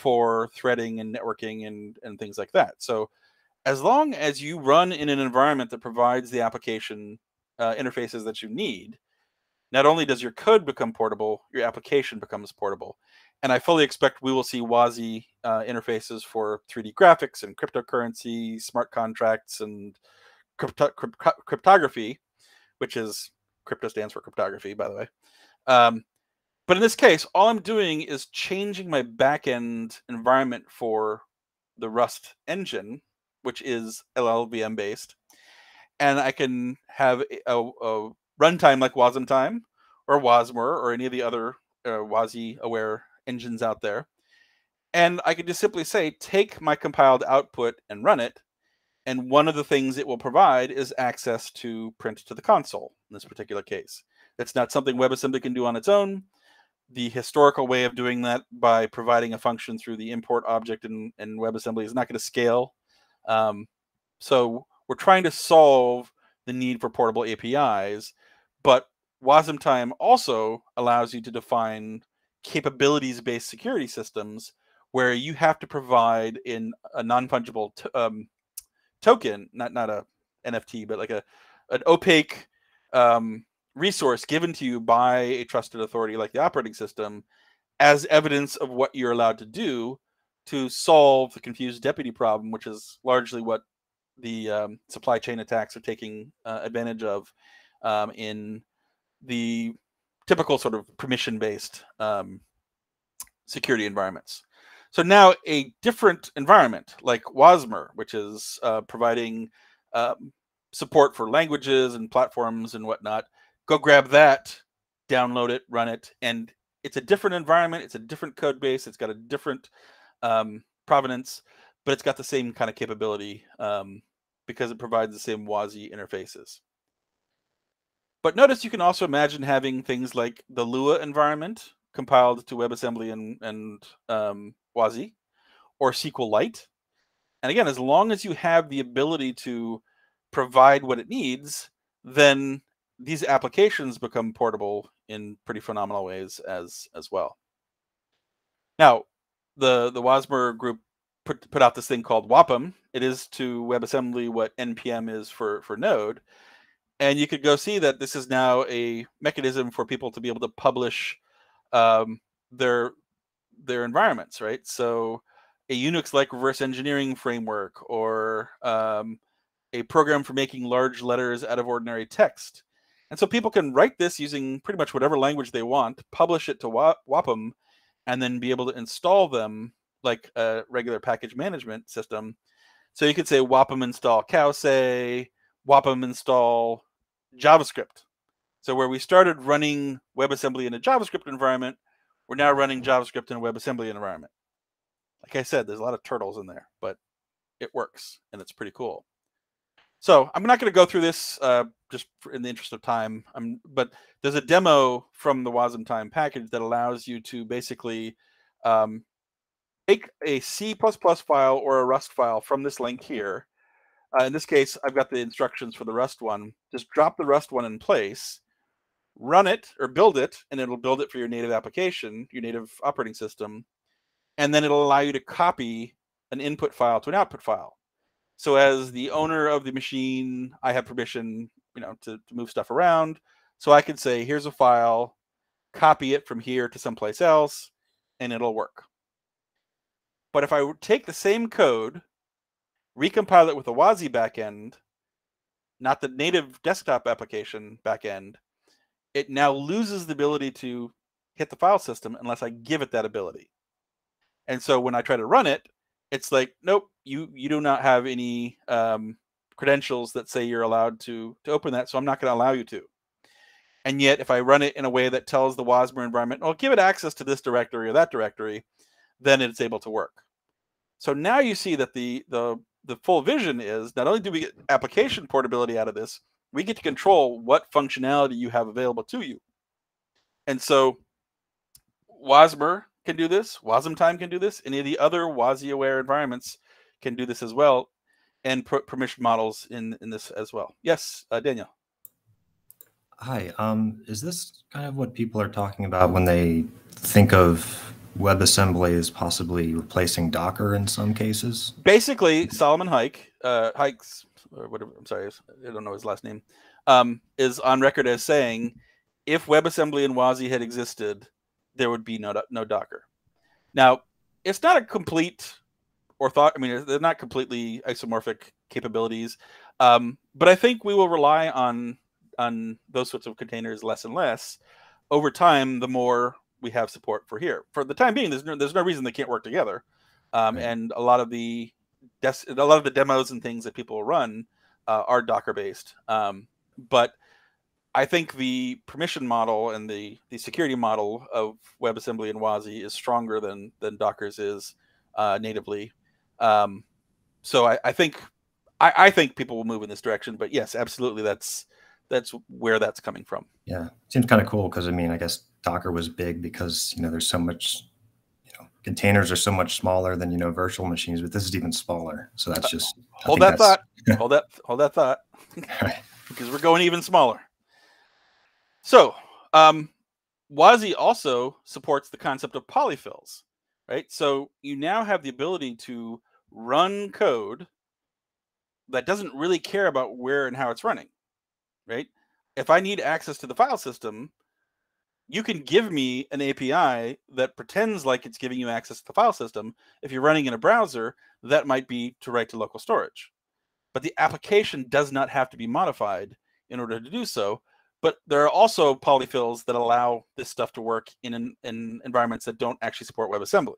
for threading and networking and, and things like that. So as long as you run in an environment that provides the application uh, interfaces that you need, not only does your code become portable, your application becomes portable. And I fully expect we will see WASI uh, interfaces for three D graphics and cryptocurrency, smart contracts, and crypto crypto cryptography, which is crypto stands for cryptography, by the way. Um, but in this case, all I'm doing is changing my backend environment for the Rust engine, which is L L V M based. And I can have a, a runtime like WASMtime or WASMer or any of the other uh, WASI aware engines out there. And I could just simply say, take my compiled output and run it. And one of the things it will provide is access to print to the console in this particular case. That's not something WebAssembly can do on its own. The historical way of doing that by providing a function through the import object in, in WebAssembly is not going to scale. Um, so we're trying to solve the need for portable A P Is, but WASM-Time also allows you to define capabilities-based security systems where you have to provide in a non-fungible um, token, not not a N F T, but like a an opaque um, resource given to you by a trusted authority like the operating system as evidence of what you're allowed to do to solve the confused deputy problem, which is largely what the um, supply chain attacks are taking uh, advantage of um, in the typical sort of permission-based um, security environments. So now a different environment like WASMer, which is uh, providing uh, support for languages and platforms and whatnot, go grab that, download it, run it. And it's a different environment. It's a different code base. It's got a different um, provenance, but it's got the same kind of capability um, because it provides the same WASI interfaces. But notice you can also imagine having things like the Lua environment compiled to WebAssembly and, and um, WASI, or SQLite. And again, as long as you have the ability to provide what it needs, then these applications become portable in pretty phenomenal ways as as well. Now, the the WASMer group put put out this thing called W A P M. It is to WebAssembly what N P M is for for Node. And you could go see that this is now a mechanism for people to be able to publish um, their their environments, right? So a Unix-like reverse engineering framework, or um, a program for making large letters out of ordinary text. And so people can write this using pretty much whatever language they want, publish it to W A P M, and then be able to install them like a regular package management system. So you could say W A P M install cowsay, W A P M install JavaScript. So where we started running WebAssembly in a JavaScript environment, we're now running JavaScript in a WebAssembly environment. Like I said, there's a lot of turtles in there, but it works and it's pretty cool. So I'm not going to go through this uh, just for, in the interest of time, um, but there's a demo from the WASM-Time package that allows you to basically um, make a C plus plus file or a Rust file from this link here. Uh, in this case, I've got the instructions for the Rust one. Just drop the Rust one in place, run it or build it, and it'll build it for your native application, your native operating system. And then it'll allow you to copy an input file to an output file. So as the owner of the machine, I have permission, you know, to, to move stuff around. So I can say, here's a file, copy it from here to someplace else, and it'll work. But if I take the same code, recompile it with a WASI backend, not the native desktop application backend, it now loses the ability to hit the file system unless I give it that ability. And so when I try to run it, it's like, nope, you you do not have any um, credentials that say you're allowed to, to open that, so I'm not going to allow you to. And yet, if I run it in a way that tells the WASMer environment, I'll give it access to this directory or that directory, then it's able to work. So now you see that the the the full vision is not only do we get application portability out of this, we get to control what functionality you have available to you. And so WASMer can do this, WASM-Time can do this, any of the other WASI-aware environments can do this as well, and per permission models in, in this as well. Yes, uh, Daniel. Hi, um, is this kind of what people are talking about when they think of WebAssembly as possibly replacing Docker in some cases? Basically, Solomon Hike, uh, Hikes, or whatever, I'm sorry, I don't know his last name, um, is on record as saying, if WebAssembly and WASI had existed, there would be no, no Docker. Now, it's not a complete ortho, I mean, they're not completely isomorphic capabilities, um, but I think we will rely on, on those sorts of containers less and less over time, the more we have support for here. For the time being, there's no, there's no reason they can't work together. Um, right. And a lot of the des a lot of the demos and things that people run uh, are Docker-based. Um, but I think the permission model and the, the security model of WebAssembly and WASI is stronger than, than Docker's is uh, natively. Um, so I, I think I, I think people will move in this direction. But yes, absolutely, that's that's where that's coming from. Yeah, seems kind of cool because I mean, I guess Docker was big because you know there's so much. Containers are so much smaller than you know virtual machines, but this is even smaller. So that's just I hold that thought. hold that hold that thought. Right. Because we're going even smaller. So um WASI also supports the concept of polyfills, right? So you now have the ability to run code that doesn't really care about where and how it's running, right? If I need access to the file system, you can give me an A P I that pretends like it's giving you access to the file system. If you're running in a browser, that might be to write to local storage. But the application does not have to be modified in order to do so. But there are also polyfills that allow this stuff to work in, in, in environments that don't actually support WebAssembly,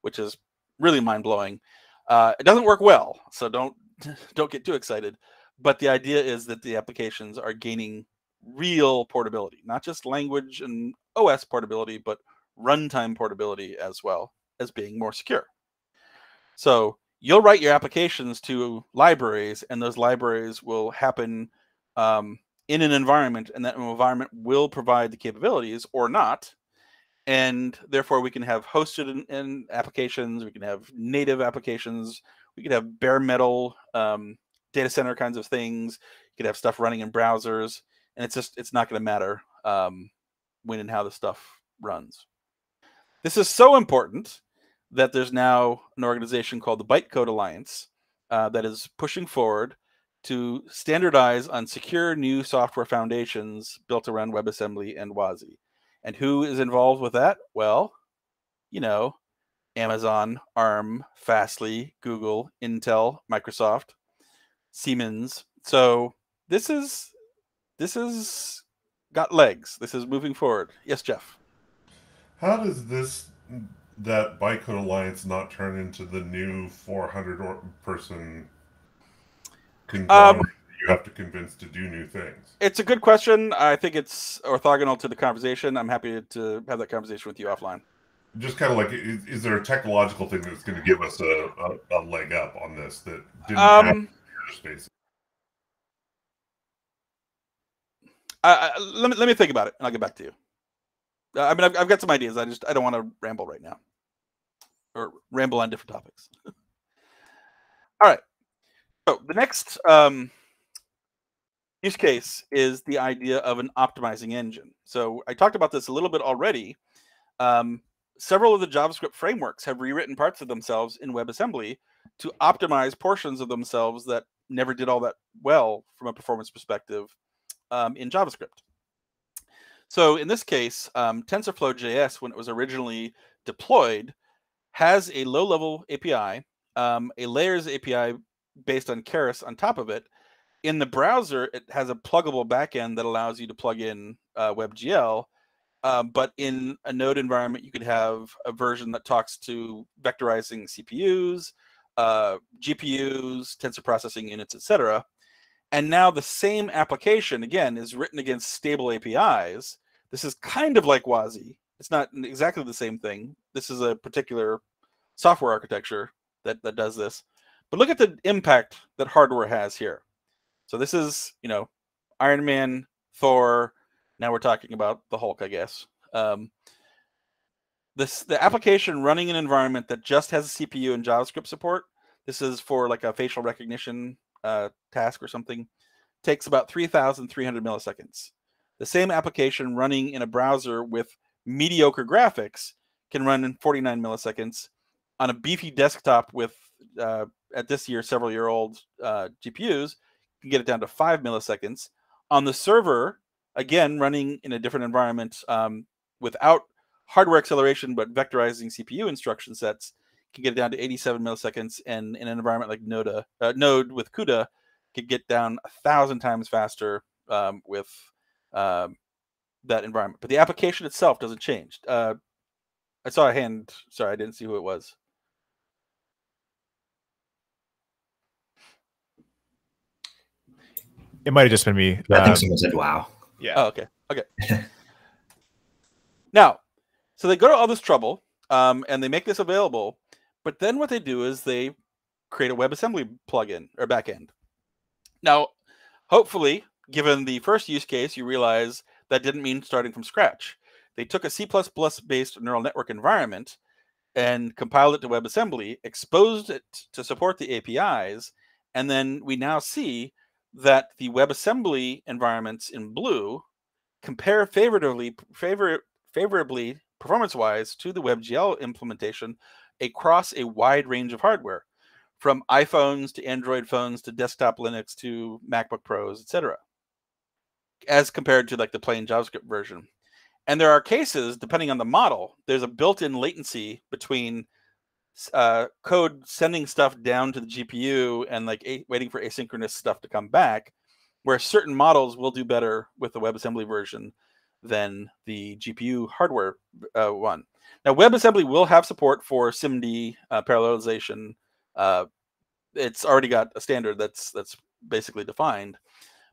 which is really mind-blowing. Uh, it doesn't work well, so don't, don't get too excited. But the idea is that the applications are gaining real portability, not just language and O S portability, but runtime portability as well as being more secure. So you'll write your applications to libraries, and those libraries will happen um, in an environment, and that environment will provide the capabilities or not. And therefore, we can have hosted in, in applications, we can have native applications, we can have bare metal um, data center kinds of things, you could have stuff running in browsers. And it's just, it's not going to matter um, when and how the stuff runs. This is so important that there's now an organization called the Bytecode Alliance uh, that is pushing forward to standardize on secure new software foundations built around WebAssembly and WASI. And who is involved with that? Well, you know, Amazon, ARM, Fastly, Google, Intel, Microsoft, Siemens. So this is... This has got legs. This is moving forward. Yes, Jeff. How does this, that Bytecode Alliance, not turn into the new four hundred person conglomerate um, you have to convince to do new things? It's a good question. I think it's orthogonal to the conversation. I'm happy to have that conversation with you offline. Just kind of like, is, is there a technological thing that's going to give us a, a, a leg up on this that didn't um, happen in the other spaces? Uh, let me let me think about it, and I'll get back to you. Uh, I mean, I've, I've got some ideas. I just I don't want to ramble right now, or ramble on different topics. All right. So the next um, use case is the idea of an optimizing engine. So I talked about this a little bit already. Um, several of the JavaScript frameworks have rewritten parts of themselves in WebAssembly to optimize portions of themselves that never did all that well from a performance perspective. Um, in JavaScript. So in this case, um, TensorFlow J S, when it was originally deployed, has a low-level A P I, um, a layers A P I based on Keras on top of it. In the browser, it has a pluggable backend that allows you to plug in uh, WebGL, uh, but in a node environment, you could have a version that talks to vectorizing C P Us, uh, G P Us, tensor processing units, et cetera. And now the same application, again, is written against stable A P Is. This is kind of like WASI. It's not exactly the same thing. This is a particular software architecture that, that does this. But look at the impact that hardware has here. So this is, you know, Iron Man, Thor. Now we're talking about the Hulk, I guess. Um, this the application running an environment that just has a C P U and JavaScript support. This is for like a facial recognition Uh, task or something, takes about three thousand three hundred milliseconds. The same application running in a browser with mediocre graphics can run in forty-nine milliseconds on a beefy desktop with, uh, at this year, several year old uh, G P Us, you can get it down to five milliseconds. On the server, again, running in a different environment um, without hardware acceleration, but vectorizing C P U instruction sets, can get it down to eighty-seven milliseconds, and in an environment like Noda, uh, Node with CUDA, could get down a thousand times faster um, with um, that environment. But the application itself doesn't change. Uh, I saw a hand. Sorry, I didn't see who it was. It might have just been me. I um, think someone said, "Wow." Yeah. Oh, okay. Okay. Now, so they go to all this trouble, um, and they make this available. But then what they do is they create a WebAssembly plugin or backend. Now, hopefully, given the first use case, you realize that didn't mean starting from scratch. They took a C plus plus-based neural network environment and compiled it to WebAssembly, exposed it to support the A P Is, and then we now see that the WebAssembly environments in blue compare favorably, favor, favorably performance-wise to the WebGL implementation across a wide range of hardware, from iPhones to Android phones to desktop Linux to MacBook Pros, et cetera, as compared to like the plain JavaScript version. And there are cases, depending on the model, there's a built-in latency between uh, code sending stuff down to the G P U and like a waiting for asynchronous stuff to come back, where certain models will do better with the WebAssembly version than the G P U hardware uh, one. Now, WebAssembly will have support for SIMD uh, parallelization. Uh, it's already got a standard that's that's basically defined.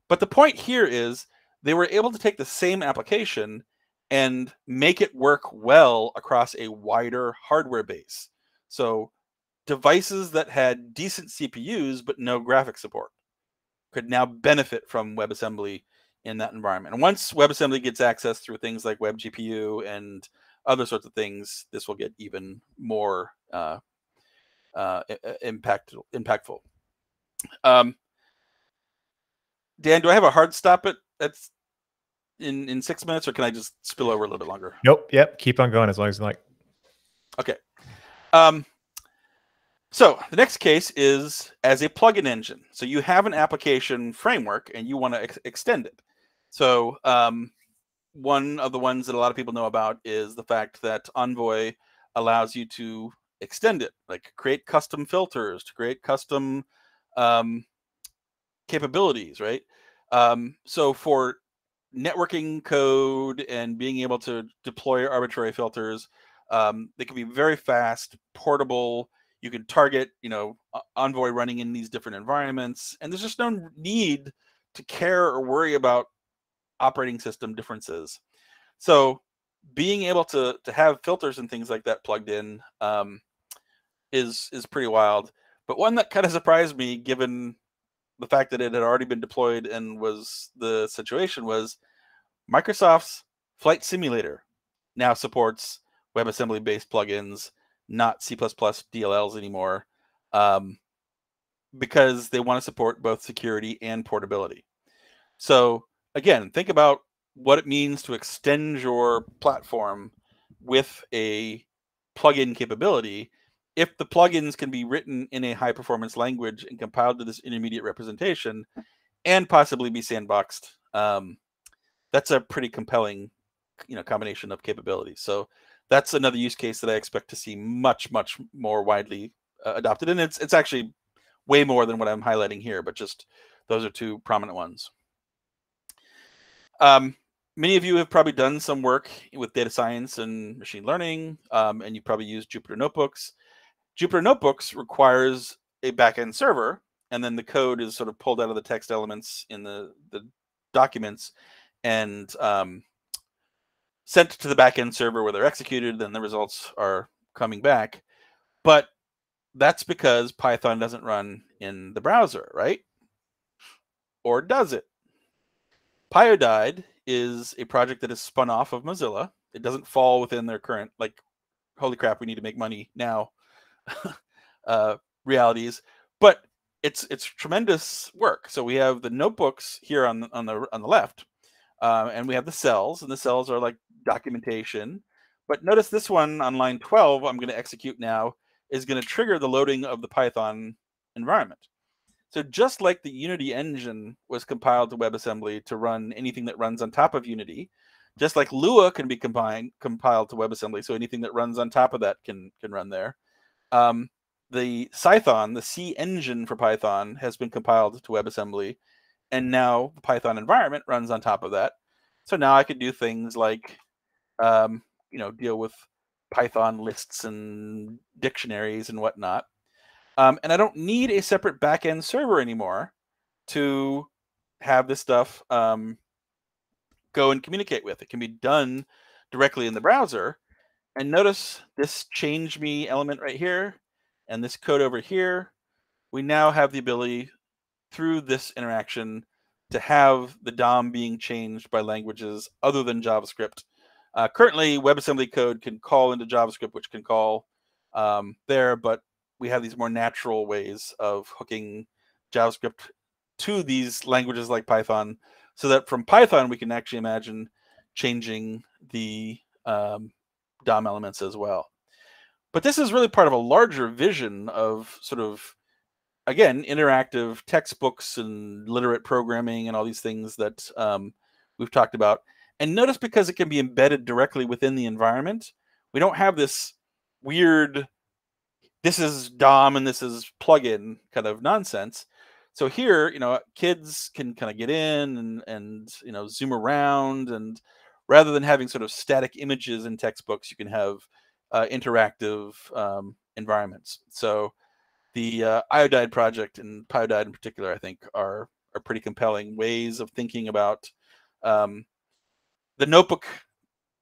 But the point here is they were able to take the same application and make it work well across a wider hardware base. So devices that had decent C P Us but no graphics support could now benefit from WebAssembly in that environment. And once WebAssembly gets access through things like WebGPU and other sorts of things, this will get even more uh, uh, impact, impactful. Um, Dan, do I have a hard stop at, at in, in six minutes, or can I just spill over a little bit longer? Nope. Yep. Keep on going as long as you like. Okay. Um, so the next case is as a plugin engine. So you have an application framework and you want to ex extend it. So um, one of the ones that a lot of people know about is the fact that Envoy allows you to extend it, like create custom filters, to create custom um, capabilities, right? Um, so for networking code and being able to deploy arbitrary filters, um, they can be very fast, portable. You can target, you know, Envoy running in these different environments, and there's just no need to care or worry about operating system differences. So being able to to have filters and things like that plugged in um, is is pretty wild. But one that kind of surprised me, given the fact that it had already been deployed and was the situation, was Microsoft's Flight Simulator now supports WebAssembly-based plugins, not C plus plus D L Ls anymore, um, because they want to support both security and portability. So again, think about what it means to extend your platform with a plugin capability. If the plugins can be written in a high-performance language and compiled to this intermediate representation and possibly be sandboxed, um, that's a pretty compelling, you know, combination of capabilities. So that's another use case that I expect to see much, much more widely uh, adopted. And it's, it's actually way more than what I'm highlighting here, but just those are two prominent ones. Um, Many of you have probably done some work with data science and machine learning, um, and you probably use Jupyter Notebooks. Jupyter Notebooks requires a backend server, and then the code is sort of pulled out of the text elements in the, the documents and um, sent to the backend server where they're executed, and the results are coming back. But that's because Python doesn't run in the browser, right? Or does it? Pyodide is a project that is spun off of Mozilla. It doesn't fall within their current, like, holy crap, we need to make money now uh, realities, but it's it's tremendous work. So we have the notebooks here on the, on the on the left, uh, and we have the cells, and the cells are like documentation. But notice this one on line twelve, I'm going to execute now, is going to trigger the loading of the Python environment. So just like the Unity engine was compiled to WebAssembly to run anything that runs on top of Unity, just like Lua can be combined, compiled to WebAssembly, so anything that runs on top of that can, can run there. Um, the Cython, the C engine for Python, has been compiled to WebAssembly, and now the Python environment runs on top of that. So now I could do things like, um, you know, deal with Python lists and dictionaries and whatnot. Um, and I don't need a separate backend server anymore to have this stuff um, go and communicate with. It can be done directly in the browser. And notice this change me element right here and this code over here, we now have the ability through this interaction to have the D O M being changed by languages other than JavaScript. Uh, currently, WebAssembly code can call into JavaScript, which can call um, there, but we have these more natural ways of hooking JavaScript to these languages like Python, so that from Python, we can actually imagine changing the um, D O M elements as well. But this is really part of a larger vision of sort of, again, interactive textbooks and literate programming and all these things that um, we've talked about. And notice, because it can be embedded directly within the environment, we don't have this weird, this is D O M and this is plugin kind of nonsense. So here, you know, kids can kind of get in and, and, you know, zoom around, and rather than having sort of static images in textbooks, you can have uh, interactive um, environments. So the uh, Iodide project and Pyodide in particular, I think, are, are pretty compelling ways of thinking about um, the notebook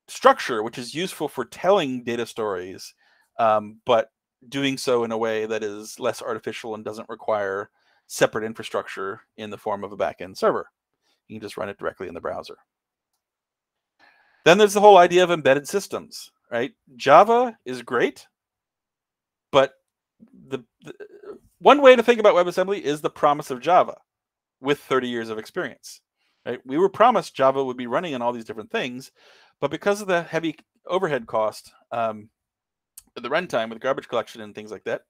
structure, which is useful for telling data stories, um, but doing so in a way that is less artificial and doesn't require separate infrastructure in the form of a backend server. You can just run it directly in the browser. Then there's the whole idea of embedded systems, right? Java is great, but the, the one way to think about WebAssembly is the promise of Java with thirty years of experience, right? We were promised Java would be running on all these different things, but because of the heavy overhead cost, um, the runtime with garbage collection and things like that,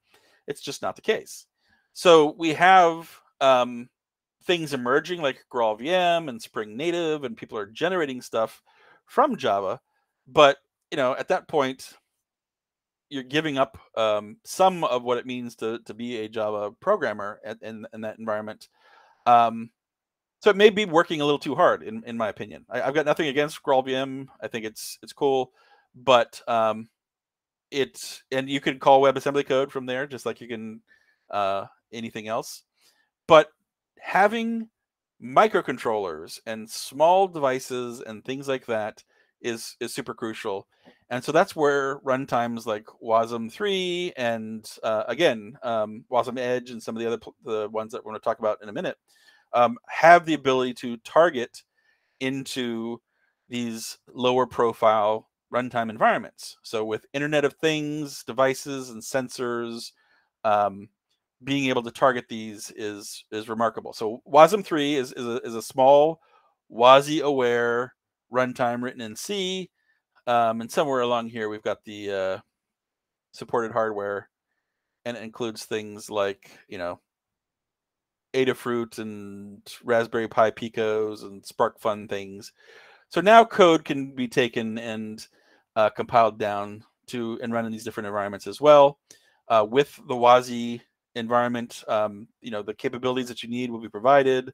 it's just not the case. So we have um, things emerging like GraalVM and Spring Native, and people are generating stuff from Java. But, you know, at that point, you're giving up um, some of what it means to, to be a Java programmer at, in, in that environment. Um, so it may be working a little too hard, in, in my opinion. I, I've got nothing against GraalVM. I think it's it's cool, but um, it's, and you can call WebAssembly code from there, just like you can uh, anything else. But having microcontrollers and small devices and things like that is is super crucial. And so that's where runtimes like WASM three and uh, again um, WASM Edge and some of the other the ones that we're going to talk about in a minute um, have the ability to target into these lower profile runtime environments. So with Internet of Things, devices and sensors, um, being able to target these is is remarkable. So WASM three is is a, is a small WASI aware runtime written in C, um, and somewhere along here we've got the uh, supported hardware, and it includes things like, you know, Adafruit and Raspberry Pi Picos and SparkFun things. So now code can be taken and uh, compiled down to and run in these different environments as well. Uh, with the WASI environment, um, you know, the capabilities that you need will be provided.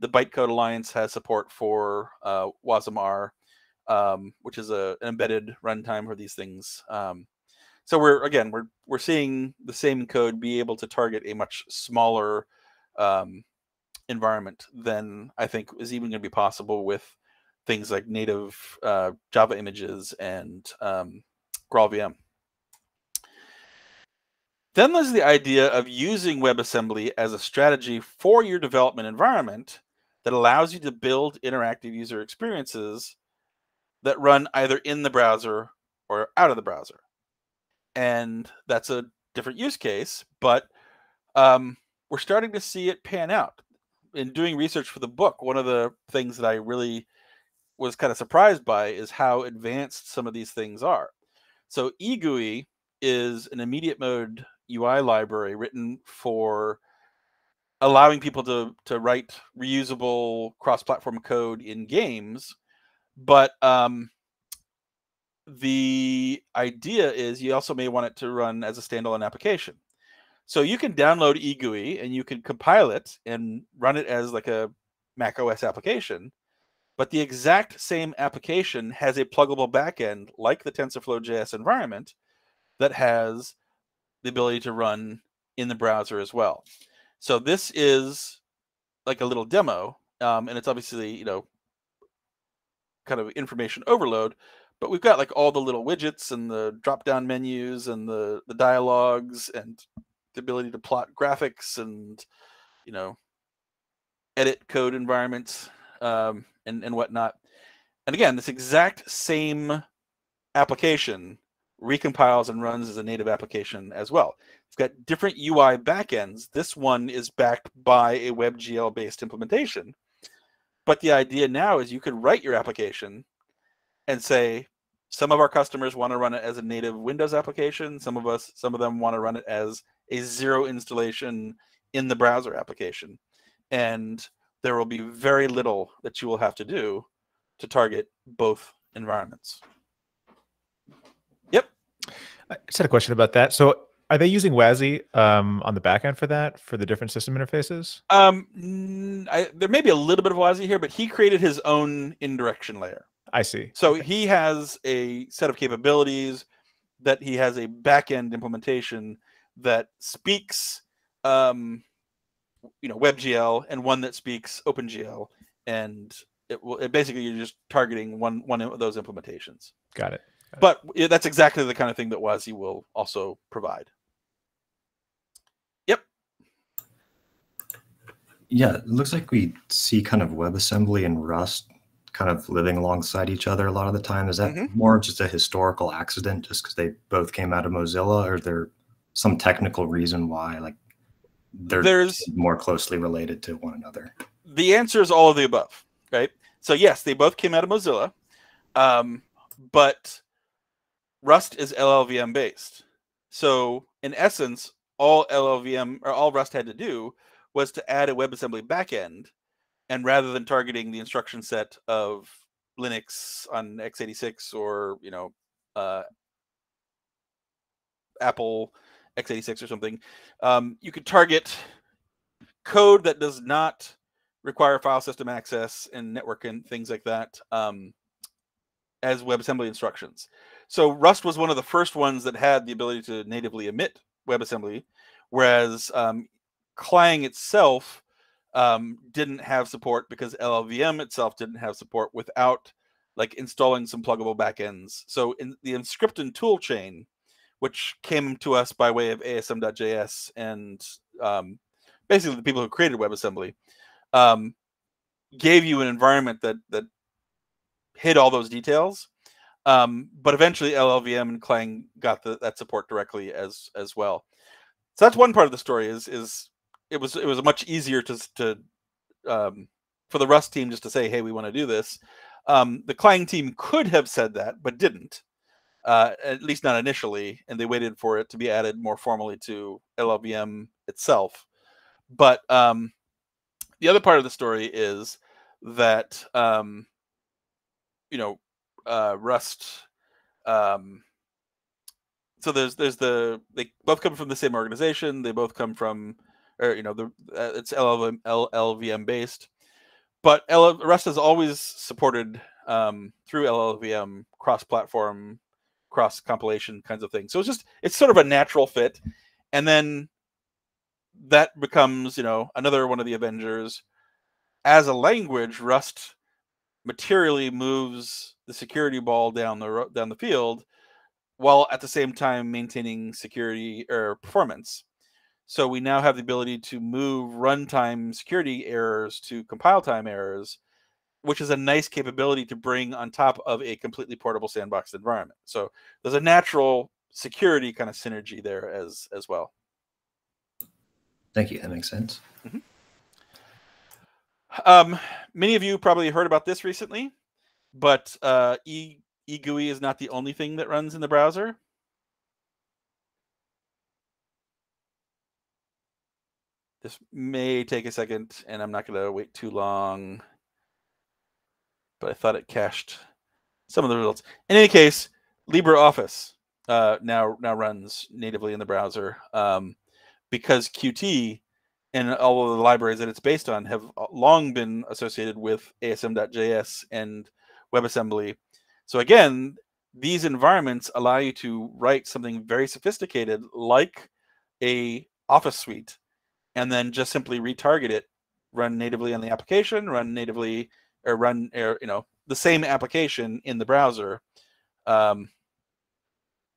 The Bytecode Alliance has support for uh, WASM-R, um, which is a, an embedded runtime for these things. Um, so we're again we're we're seeing the same code be able to target a much smaller um, environment than I think is even going to be possible with things like native uh, Java images and um, GraalVM. Then there's the idea of using WebAssembly as a strategy for your development environment that allows you to build interactive user experiences that run either in the browser or out of the browser. And that's a different use case, but um, we're starting to see it pan out. In doing research for the book, one of the things that I really was kind of surprised by is how advanced some of these things are. So e G U I is an immediate mode U I library written for allowing people to, to write reusable cross-platform code in games. But um, the idea is you also may want it to run as a standalone application. So you can download e G U I and you can compile it and run it as like a Mac O S application. But the exact same application has a pluggable backend like the TensorFlow J S environment that has the ability to run in the browser as well. So this is like a little demo, um, and it's obviously, you know, kind of information overload, but we've got like all the little widgets and the drop-down menus and the, the dialogues and the ability to plot graphics and, you know, edit code environments um, and, and whatnot. And again, this exact same application recompiles and runs as a native application as well. It's got different U I backends. This one is backed by a WebGL-based implementation. But the idea now is you could write your application and say, some of our customers want to run it as a native Windows application. Some of us, some of them want to run it as a zero installation in the browser application. And there will be very little that you will have to do to target both environments. Yep. I just had a question about that. So are they using WASI um, on the back end for that, for the different system interfaces? Um, I, there may be a little bit of WASI here, but he created his own indirection layer. I see. So okay. He has a set of capabilities that he has a backend implementation that speaks, um, you know, WebGL, and one that speaks OpenGL, and it will it basically you're just targeting one one of those implementations. Got it. Got but it. That's exactly the kind of thing that WASI will also provide. Yep. Yeah, it looks like we see kind of WebAssembly and Rust kind of living alongside each other a lot of the time. Is that mm-hmm. more just a historical accident just because they both came out of Mozilla, or is there some technical reason why like they're There's, more closely related to one another? The answer is all of the above, right? So yes, they both came out of Mozilla, um, but Rust is L L V M based. So in essence, all L L V M or all Rust had to do was to add a WebAssembly backend. And rather than targeting the instruction set of Linux on x eighty-six or, you know, uh, Apple x eighty-six or something, um, you could target code that does not require file system access and network and things like that um, as WebAssembly instructions. So Rust was one of the first ones that had the ability to natively emit WebAssembly, whereas um, Clang itself Um, didn't have support because L L V M itself didn't have support without like installing some pluggable backends. So in the Emscripten tool chain, which came to us by way of A S M dot J S and um, basically the people who created WebAssembly, um, gave you an environment that that hid all those details. Um, but eventually L L V M and Clang got the, that support directly as as well. So that's one part of the story is is It was it was much easier to to um, for the Rust team just to say, hey, we want to do this. Um, the Clang team could have said that, but didn't, uh, at least not initially, and they waited for it to be added more formally to L L V M itself. But um, the other part of the story is that um, you know uh, Rust. Um, so there's there's the they both come from the same organization. They both come from Or you know, the uh, it's L L V M based, but Rust has always supported um, through L L V M cross-platform, cross-compilation kinds of things. So it's just it's sort of a natural fit, and then that becomes you know another one of the Avengers. As a language, Rust materially moves the security ball down the down the field, while at the same time maintaining security or performance. So we now have the ability to move runtime security errors to compile time errors, which is a nice capability to bring on top of a completely portable sandboxed environment. So there's a natural security kind of synergy there as as well. Thank you. That makes sense. Mm-hmm. Um, many of you probably heard about this recently, but uh, e eGUI is not the only thing that runs in the browser. This may take a second, and I'm not going to wait too long. But I thought it cached some of the results. In any case, LibreOffice uh, now now runs natively in the browser um, because Qt and all of the libraries that it's based on have long been associated with A S M dot J S and WebAssembly. So again, these environments allow you to write something very sophisticated like a Office suite, and then just simply retarget it, run natively on the application, run natively or run or, you know the same application in the browser. Um,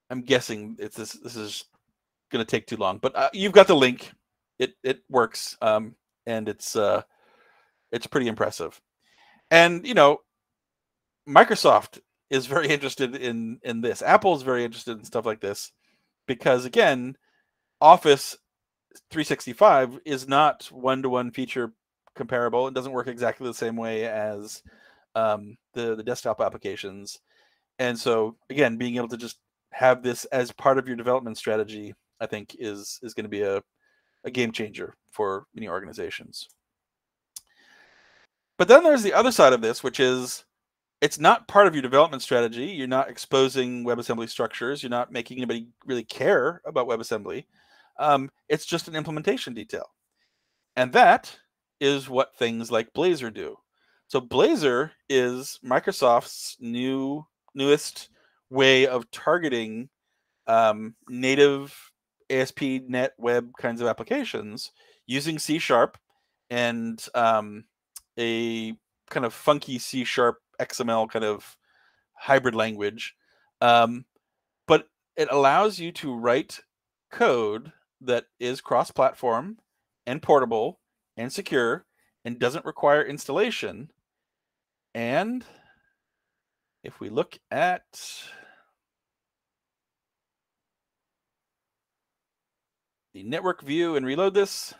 I'm guessing it's this. This is going to take too long, but uh, you've got the link. It it works, um, and it's uh, it's pretty impressive. And you know, Microsoft is very interested in in this. Apple is very interested in stuff like this because, again, Office three sixty-five is not one-to-one feature comparable. It doesn't work exactly the same way as um, the the desktop applications. And so, again, being able to just have this as part of your development strategy, I think, is is going to be a a game changer for many organizations. But then there's the other side of this, which is it's not part of your development strategy. You're not exposing WebAssembly structures. You're not making anybody really care about WebAssembly. Um, it's just an implementation detail. And that is what things like Blazor do. So Blazor is Microsoft's new newest way of targeting um, native A S P dot NET Web kinds of applications using C sharp and um, a kind of funky C sharp X M L kind of hybrid language. Um, but it allows you to write code that is cross-platform and portable and secure and doesn't require installation. And if we look at... the network view and reload this,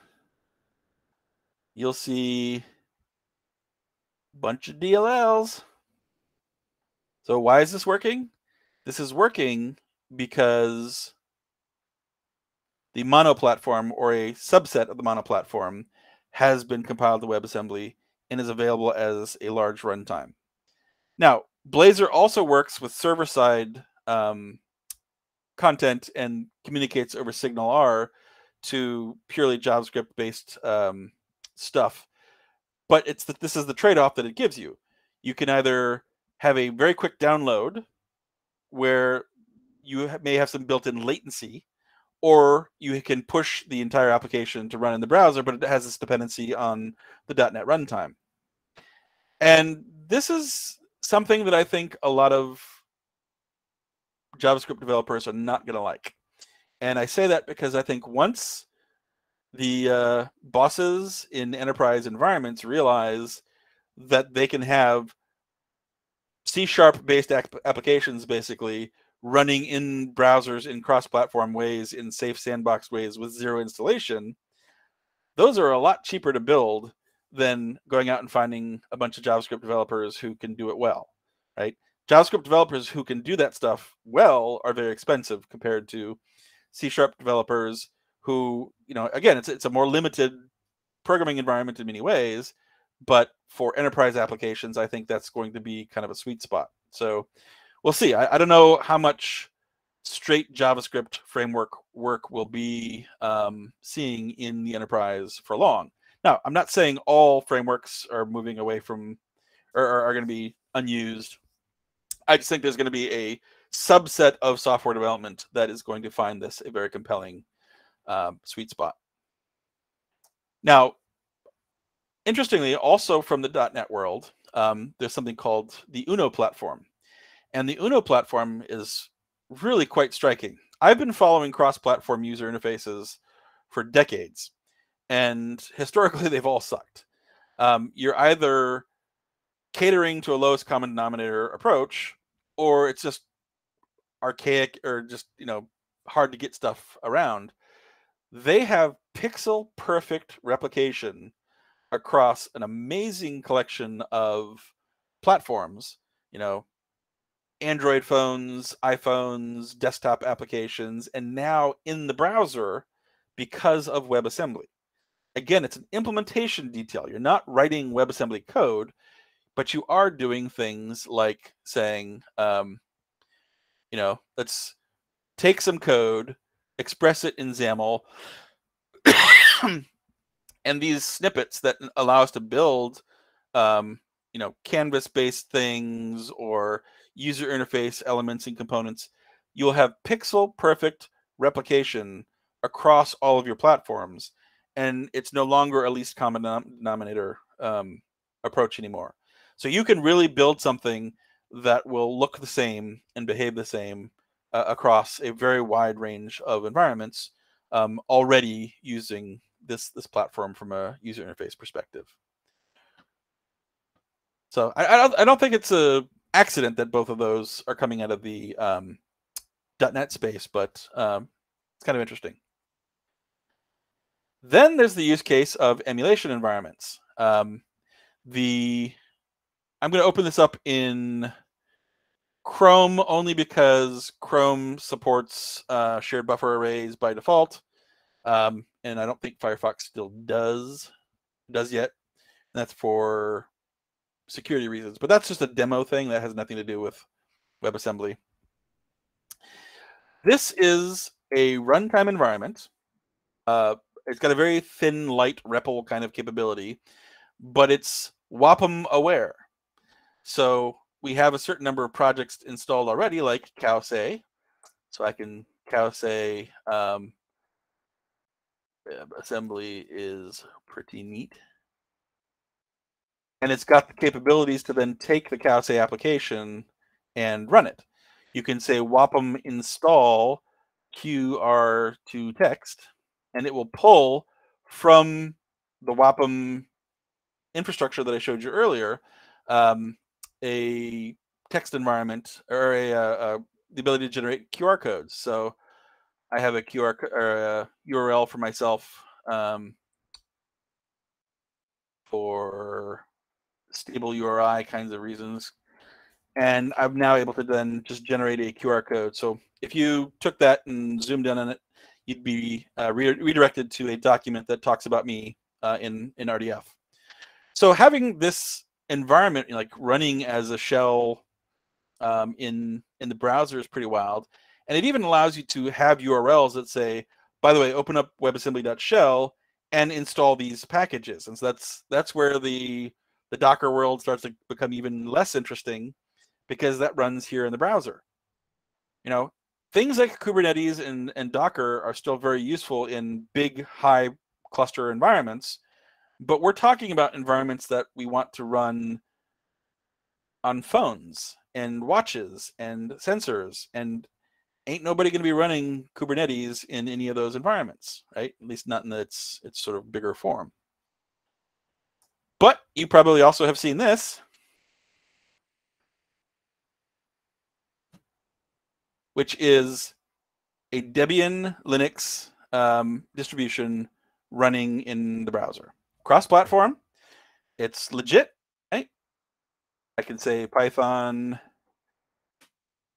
you'll see a bunch of D L Ls. So why is this working? This is working because the mono platform, or a subset of the mono platform, has been compiled to WebAssembly and is available as a large runtime. Now, Blazor also works with server-side um, content and communicates over Signal R to purely JavaScript-based um, stuff. But it's the, this is the trade-off that it gives you. You can either have a very quick download where you ha may have some built-in latency, or you can push the entire application to run in the browser, but it has this dependency on the dot NET runtime. And this is something that I think a lot of JavaScript developers are not going to like. And I say that because I think once the uh, bosses in enterprise environments realize that they can have C sharp based ap applications basically running in browsers in cross-platform ways, in safe sandbox ways with zero installation, those are a lot cheaper to build than going out and finding a bunch of JavaScript developers who can do it well, right? JavaScript developers who can do that stuff well are very expensive compared to C sharp developers who, you know, again, it's, it's a more limited programming environment in many ways, but for enterprise applications, I think that's going to be kind of a sweet spot. So we'll see. I, I don't know how much straight JavaScript framework work we'll be um, seeing in the enterprise for long. Now, I'm not saying all frameworks are moving away from, or, or are going to be unused. I just think there's going to be a subset of software development that is going to find this a very compelling um, sweet spot. Now, interestingly, also from the dot NET world, um, there's something called the UNO platform. And the UNO platform is really quite striking. I've been following cross-platform user interfaces for decades, and historically they've all sucked. Um, you're either catering to a lowest common denominator approach, or it's just archaic or just, you know, hard to get stuff around. They have pixel perfect replication across an amazing collection of platforms, you know, Android phones, iPhones, desktop applications, and now in the browser because of WebAssembly. Again, it's an implementation detail. You're not writing WebAssembly code, but you are doing things like saying, um, you know, let's take some code, express it in zammel, and these snippets that allow us to build, um, you know, canvas-based things or user interface elements and components. You'll have pixel-perfect replication across all of your platforms, and it's no longer a least common denominator um, approach anymore. So you can really build something that will look the same and behave the same uh, across a very wide range of environments um, already using this this platform from a user interface perspective. So I, I don't I don't think it's a accident that both of those are coming out of the um, .dot net space, but um, it's kind of interesting. Then there's the use case of emulation environments. Um, the I'm going to open this up in Chrome only because Chrome supports uh, shared buffer arrays by default, um, and I don't think Firefox still does does yet. And that's for security reasons, but that's just a demo thing that has nothing to do with WebAssembly. This is a runtime environment. Uh, it's got a very thin, light R E P L kind of capability, but it's W A P M aware. So we have a certain number of projects installed already, like cowsay. So I can cowsay um, WebAssembly is pretty neat. And it's got the capabilities to then take the cowsay application and run it. You can say W A P M install Q R two text, and it will pull from the W A P M infrastructure that I showed you earlier um, a text environment or a, a, a, the ability to generate Q R codes. So I have a Q R or a U R L for myself um, for stable U R I kinds of reasons. And I'm now able to then just generate a Q R code. So if you took that and zoomed in on it, you'd be uh, re redirected to a document that talks about me uh, in, in R D F. So having this environment like running as a shell um, in, in the browser is pretty wild. And it even allows you to have U R Ls that say, by the way, open up webassembly.shell and install these packages. And so that's, that's where the, the Docker world starts to become even less interesting, because that runs here in the browser. You know, things like Kubernetes and, and Docker are still very useful in big, high cluster environments, but we're talking about environments that we want to run on phones and watches and sensors, and ain't nobody going to be running Kubernetes in any of those environments, right? At least not in its, its sort of bigger form. But you probably also have seen this, which is a Debian Linux um, distribution running in the browser. Cross-platform, it's legit, right? I can say Python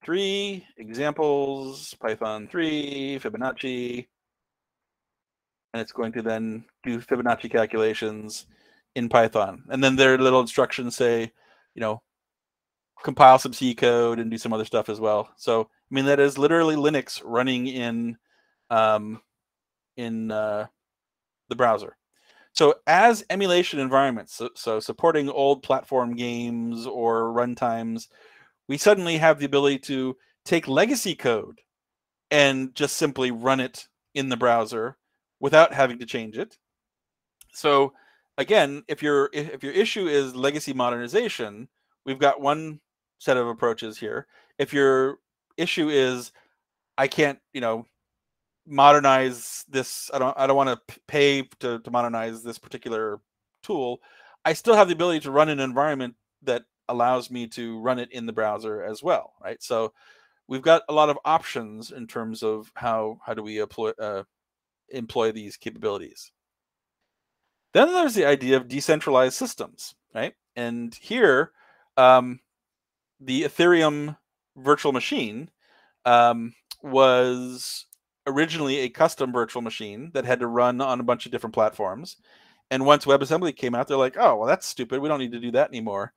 three, examples, Python three, Fibonacci, and it's going to then do Fibonacci calculations in Python. And then their little instructions say, you know, compile some C code and do some other stuff as well. So I mean, that is literally Linux running in um, in uh, the browser. So as emulation environments, so, so supporting old platform games or runtimes, we suddenly have the ability to take legacy code and just simply run it in the browser without having to change it. So again, if your if your issue is legacy modernization, we've got one set of approaches here. If you're issue is I can't, you know, modernize this. I don't I don't want to pay to, to modernize this particular tool. I still have the ability to run an environment that allows me to run it in the browser as well, right? So we've got a lot of options in terms of how how do we employ uh, employ these capabilities. Then there's the idea of decentralized systems, right? And here um, the Ethereum virtual machine um, was originally a custom virtual machine that had to run on a bunch of different platforms. And once WebAssembly came out, they're like, oh, well, that's stupid. We don't need to do that anymore.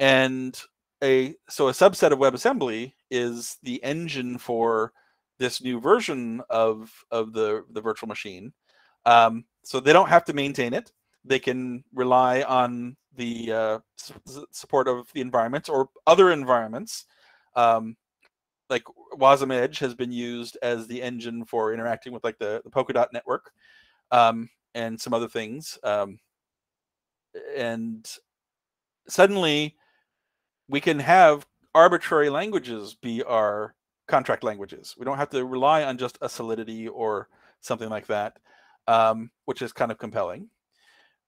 And a so a subset of WebAssembly is the engine for this new version of, of the, the virtual machine. Um, so they don't have to maintain it. They can rely on the uh, support of the environments or other environments. Um, like Wasm Edge has been used as the engine for interacting with like the, the Polkadot network um, and some other things. Um, and suddenly we can have arbitrary languages be our contract languages. We don't have to rely on just a Solidity or something like that, um, which is kind of compelling.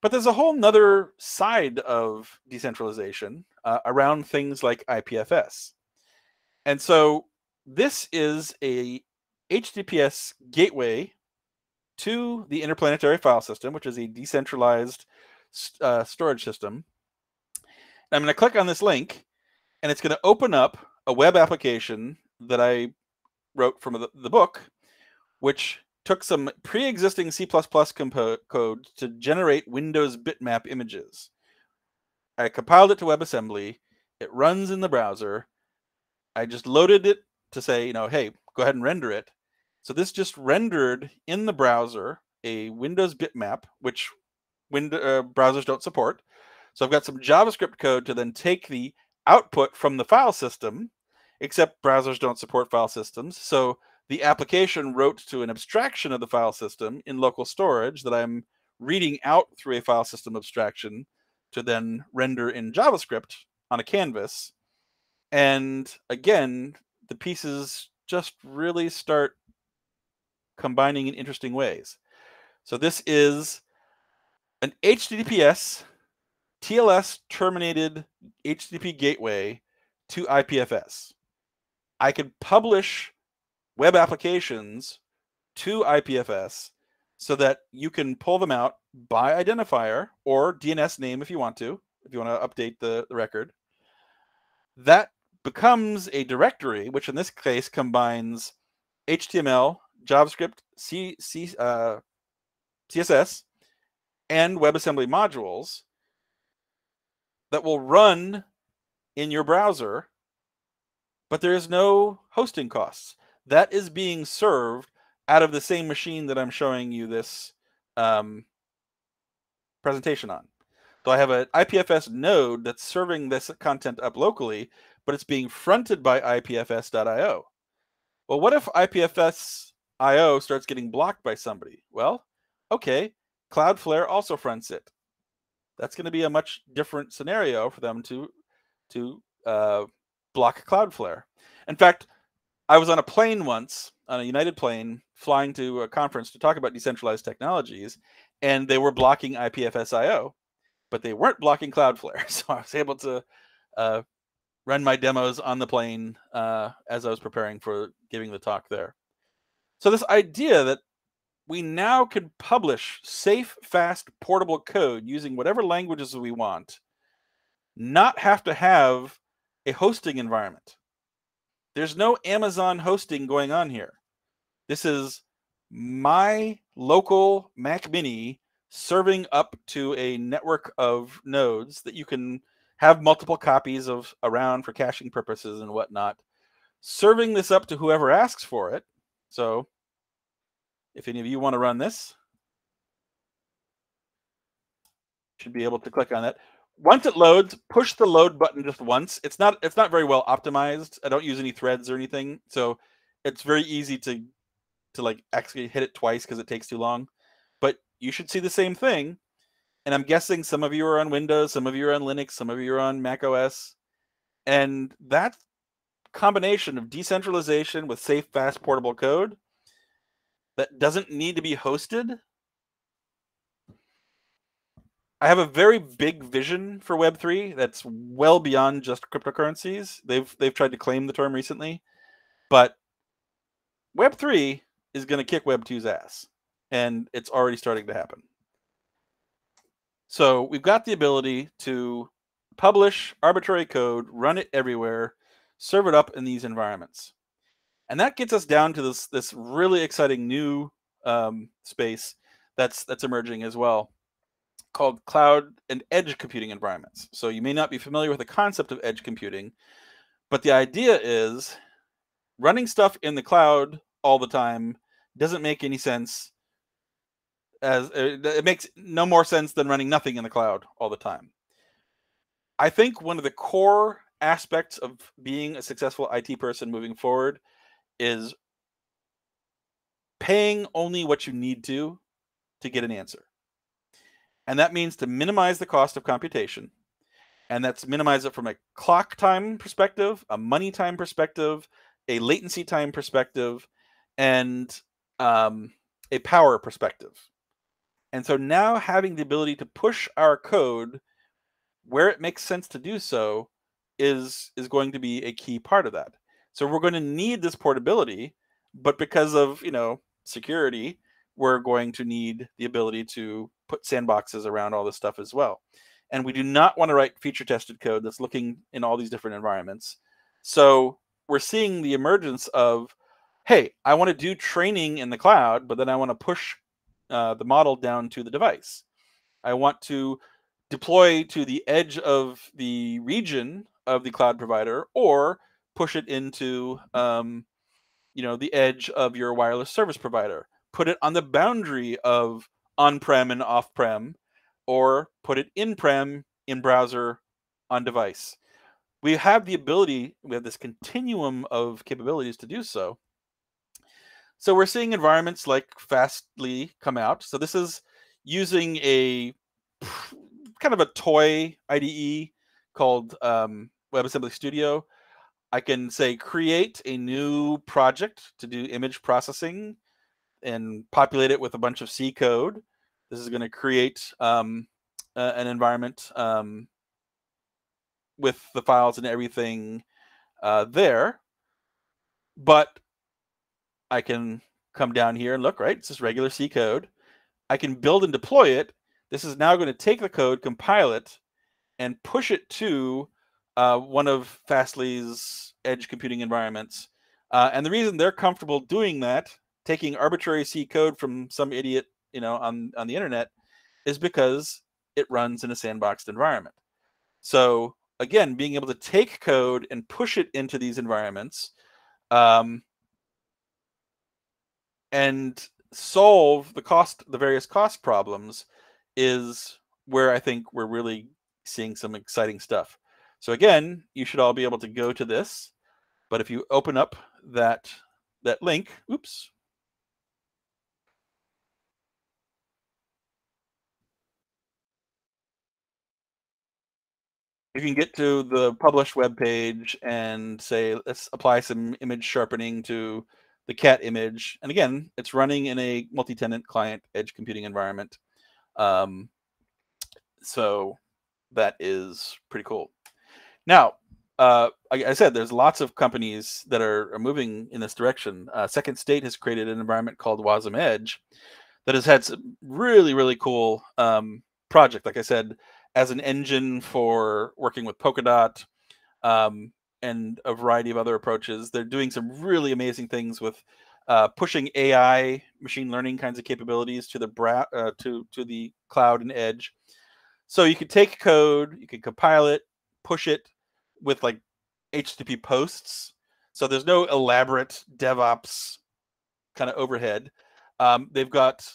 But there's a whole nother side of decentralization uh, around things like I P F S. And so this is a H T T P S gateway to the Interplanetary File System, which is a decentralized uh, storage system. And I'm going to click on this link, and it's going to open up a web application that I wrote from the, the book, which took some pre-existing C plus plus code to generate Windows bitmap images. I compiled it to WebAssembly. It runs in the browser. I just loaded it to say, you know, hey, go ahead and render it. So this just rendered in the browser a Windows bitmap, which window, uh, browsers don't support. So I've got some JavaScript code to then take the output from the file system, except browsers don't support file systems. So the application wrote to an abstraction of the file system in local storage that I'm reading out through a file system abstraction to then render in JavaScript on a canvas. And again, the pieces just really start combining in interesting ways. So this is an H T T P S T L S terminated H T T P gateway to I P F S. I could publish web applications to I P F S so that you can pull them out by identifier or D N S name if you want to, if you want to update the, the record. That becomes a directory, which in this case combines H T M L, JavaScript, C, C, uh, C S S, and WebAssembly modules that will run in your browser, but there is no hosting costs. That is being served out of the same machine that I'm showing you this um, presentation on. So I have an I P F S node that's serving this content up locally, but it's being fronted by I P F S dot I O. Well, what if I P F S dot I O starts getting blocked by somebody? Well, okay, Cloudflare also fronts it. That's going to be a much different scenario for them to, to uh, block Cloudflare. In fact, I was on a plane once, on a United plane, flying to a conference to talk about decentralized technologies, and they were blocking I P F S dot I O, but they weren't blocking Cloudflare. So I was able to uh, run my demos on the plane uh, as I was preparing for giving the talk there. So this idea that we now could publish safe, fast, portable code using whatever languages we want, not have to have a hosting environment. There's no Amazon hosting going on here. This is my local Mac Mini serving up to a network of nodes that you can have multiple copies of around for caching purposes and whatnot, serving this up to whoever asks for it. So if any of you want to run this, you should be able to click on that. Once it loads, push the load button just once. It's not it's not very well optimized. I don't use any threads or anything, so it's very easy to to like actually hit it twice because it takes too long. But you should see the same thing. And I'm guessing some of you are on Windows, some of you are on Linux, some of you are on Mac O S. And that combination of decentralization with safe, fast, portable code that doesn't need to be hosted. I have a very big vision for Web three that's well beyond just cryptocurrencies. They've they've tried to claim the term recently, but Web three is going to kick Web two's ass, and it's already starting to happen. So we've got the ability to publish arbitrary code, run it everywhere, serve it up in these environments. And that gets us down to this this really exciting new um, space that's that's emerging as well, called cloud and edge computing environments. So you may not be familiar with the concept of edge computing, but the idea is running stuff in the cloud all the time doesn't make any sense. As it makes no more sense than running nothing in the cloud all the time. I think one of the core aspects of being a successful I T person moving forward is paying only what you need to to get an answer. And that means to minimize the cost of computation. And that's minimize it from a clock time perspective, a money time perspective, a latency time perspective, and um, a power perspective. And so now having the ability to push our code where it makes sense to do so is, is going to be a key part of that. So we're going to need this portability, but because of, you know, security, we're going to need the ability to put sandboxes around all this stuff as well. And we do not want to write feature tested code that's looking in all these different environments. So we're seeing the emergence of, hey, I want to do training in the cloud, but then I want to push uh, the model down to the device. I want to deploy to the edge of the region of the cloud provider, or push it into um, you know, the edge of your wireless service provider. Put it on the boundary of on-prem and off-prem, or put it in-prem, in-browser, on-device. We have the ability, we have this continuum of capabilities to do so. So we're seeing environments like Fastly come out. So this is using a kind of a toy I D E called um, WebAssembly Studio. I can say create a new project to do image processing and populate it with a bunch of C code. This is going to create um, uh, an environment um, with the files and everything uh, there. But I can come down here and look, right? It's just regular C code. I can build and deploy it. This is now going to take the code, compile it, and push it to uh, one of Fastly's edge computing environments. Uh, and the reason they're comfortable doing that, taking arbitrary C code from some idiot, you know, on, on the internet, is because it runs in a sandboxed environment. So again, being able to take code and push it into these environments um, and solve the cost, the various cost problems, is where I think we're really seeing some exciting stuff. So again, you should all be able to go to this, but if you open up that, that link, oops, you can get to the published web page and say, let's apply some image sharpening to the cat image. And again, it's running in a multi-tenant client edge computing environment. Um, so that is pretty cool. Now, uh, like I said, there's lots of companies that are, are moving in this direction. Uh, Second State has created an environment called Wasm Edge that has had some really, really cool um, project. Like I said, as an engine for working with Polkadot um, and a variety of other approaches. They're doing some really amazing things with uh, pushing A I, machine learning kinds of capabilities to the bra uh, to, to the cloud and edge. So you could take code, you could compile it, push it with like H T T P posts. So there's no elaborate DevOps kind of overhead. Um, they've got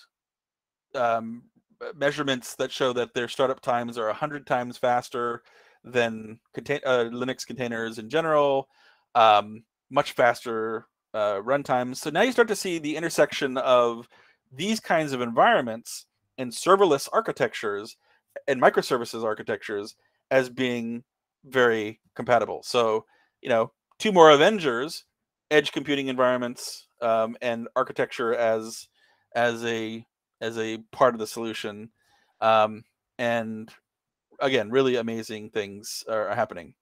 um, measurements that show that their startup times are one hundred times faster than contain, uh, Linux containers in general, um, much faster uh, runtimes. So now you start to see the intersection of these kinds of environments and serverless architectures and microservices architectures as being very compatible. So, you know, two more Avengers, edge computing environments um, and architecture as, as a as a part of the solution. Um, and again, really amazing things are happening.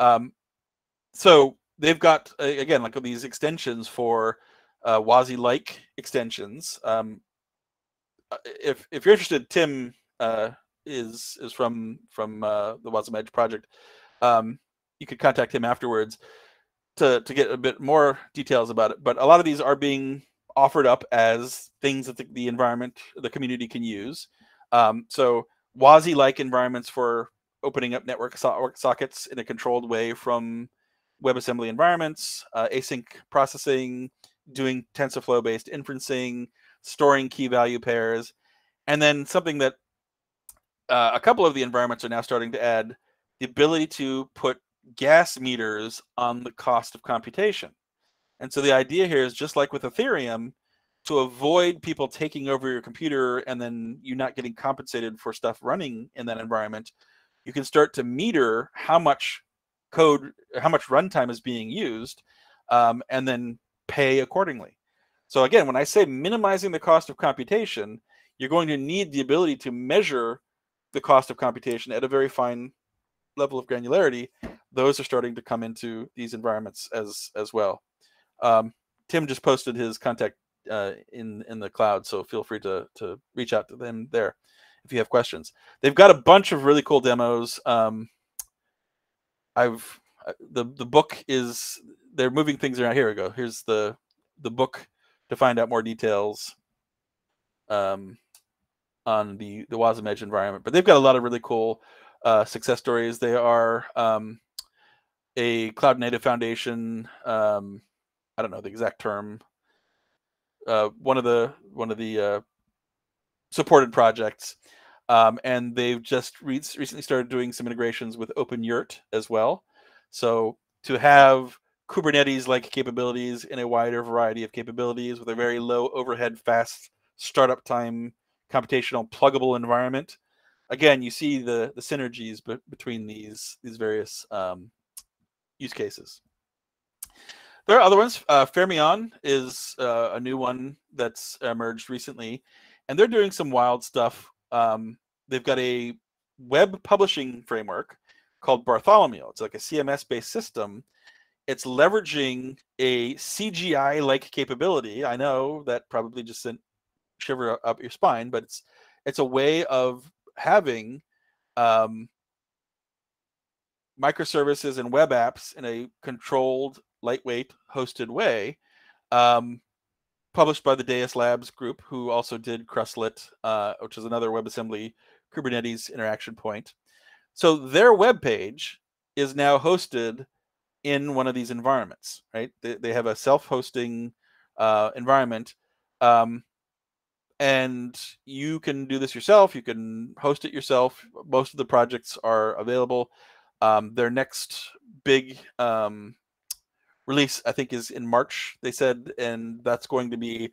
Um, so they've got, again, like these extensions for uh, WASI-like extensions. Um, if, if you're interested, Tim uh, is is from, from uh, the Wasm Edge project. Um, you could contact him afterwards to, to get a bit more details about it. But a lot of these are being offered up as things that the, the environment, the community can use. Um, so WASI-like environments for opening up network so sockets in a controlled way from WebAssembly environments, uh, async processing, doing TensorFlow-based inferencing, storing key value pairs, and then something that uh, a couple of the environments are now starting to add, the ability to put gas meters on the cost of computation. And so the idea here is, just like with Ethereum, to avoid people taking over your computer and then you not getting compensated for stuff running in that environment, you can start to meter how much code, how much runtime is being used um, and then pay accordingly. So again, when I say minimizing the cost of computation, you're going to need the ability to measure the cost of computation at a very fine level of granularity. Those are starting to come into these environments as as well. Um, Tim just posted his contact uh, in in the cloud, so feel free to to reach out to them there if you have questions. They've got a bunch of really cool demos. Um, I've the the book is they're moving things around. Here we go. Here's the the book to find out more details um, on the the Wasm Edge environment. But they've got a lot of really cool uh, success stories. They are um, a cloud native foundation. Um, I don't know the exact term. Uh, one of the one of the uh, supported projects, um, and they've just re recently started doing some integrations with OpenYurt as well. So to have Kubernetes-like capabilities in a wider variety of capabilities with a very low overhead, fast startup time, computational pluggable environment. Again, you see the the synergies be between these these various um, use cases. There are other ones. Uh, Fermion is uh, a new one that's emerged recently, and they're doing some wild stuff. Um, they've got a web publishing framework called Bartholomew. It's like a C M S-based system. It's leveraging a C G I-like capability. I know that probably just sent shiver up your spine, but it's it's a way of having um, microservices and web apps in a controlled, lightweight, hosted way, um, published by the Deus Labs group, who also did Crustlet, uh, which is another WebAssembly Kubernetes interaction point. So their web page is now hosted in one of these environments, right? They, they have a self-hosting uh, environment, um, and you can do this yourself. You can host it yourself. Most of the projects are available. Um, their next big um, release, I think, is in March, they said, and that's going to be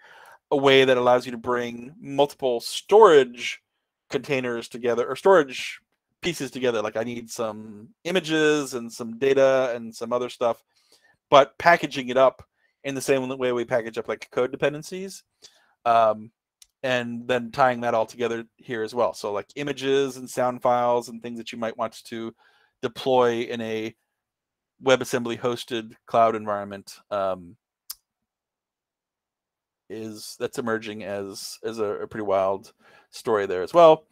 a way that allows you to bring multiple storage containers together, or storage pieces together. Like, I need some images and some data and some other stuff, but packaging it up in the same way we package up like code dependencies, um, and then tying that all together here as well. So like images and sound files and things that you might want to deploy in a WebAssembly hosted cloud environment um, is that's emerging as as a, a pretty wild story there as well.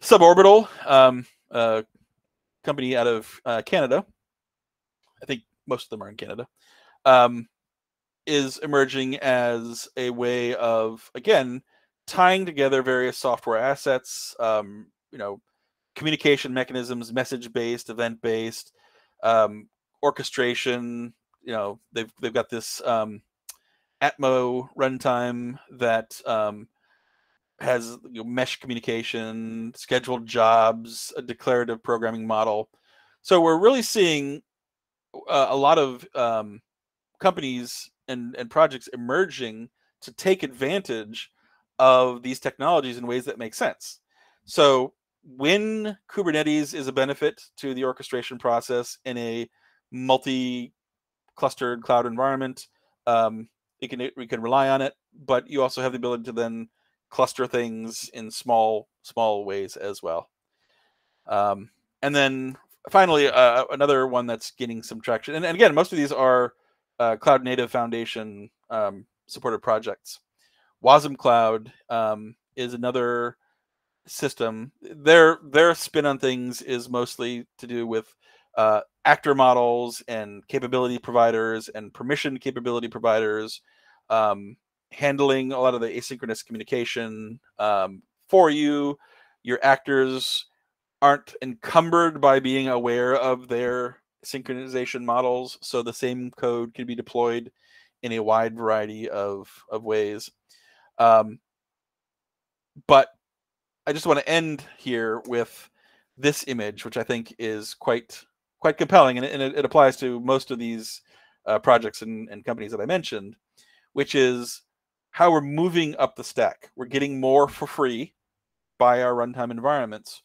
Suborbital, um, uh, company out of uh, Canada, I think most of them are in Canada, um, is emerging as a way of, again, tying together various software assets, um, you know, communication mechanisms, message-based, event-based, um, orchestration. You know, they've, they've got this um, Atmo runtime that um, has you know, mesh communication, scheduled jobs, a declarative programming model. So we're really seeing uh, a lot of um, companies and, and projects emerging to take advantage of these technologies in ways that make sense. So when Kubernetes is a benefit to the orchestration process in a multi-clustered cloud environment, um, you can, we can rely on it, but you also have the ability to then cluster things in small, small ways as well. Um, and then finally, uh, another one that's gaining some traction. And, and again, most of these are uh, Cloud Native Foundation um, supported projects. Wasm Cloud um, is another system. Their, their spin on things is mostly to do with uh, actor models and capability providers and permission capability providers, um, handling a lot of the asynchronous communication um, for you. Your actors aren't encumbered by being aware of their synchronization models, so the same code can be deployed in a wide variety of, of ways. Um, but I just want to end here with this image, which I think is quite quite compelling, and it, and it applies to most of these uh, projects and, and companies that I mentioned, which is how we're moving up the stack. We're getting more for free by our runtime environments,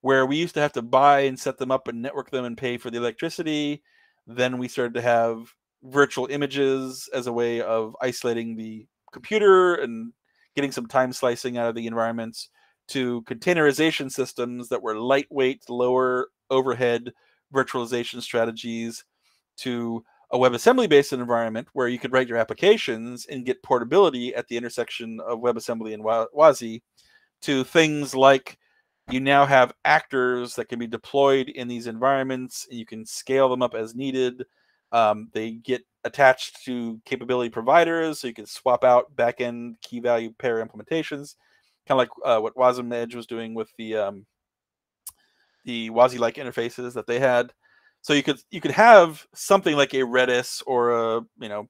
where we used to have to buy and set them up and network them and pay for the electricity. Then we started to have virtual images as a way of isolating the computer and getting some time slicing out of the environments, to containerization systems that were lightweight, lower overhead virtualization strategies, to a WebAssembly-based environment where you could write your applications and get portability at the intersection of WebAssembly and WASI, to things like you now have actors that can be deployed in these environments, and you can scale them up as needed. Um, they get attached to capability providers, so you can swap out back-end key-value pair implementations, kind of like uh, what WASM Edge was doing with the um, the WASI-like interfaces that they had. So you could you could have something like a Redis or a you know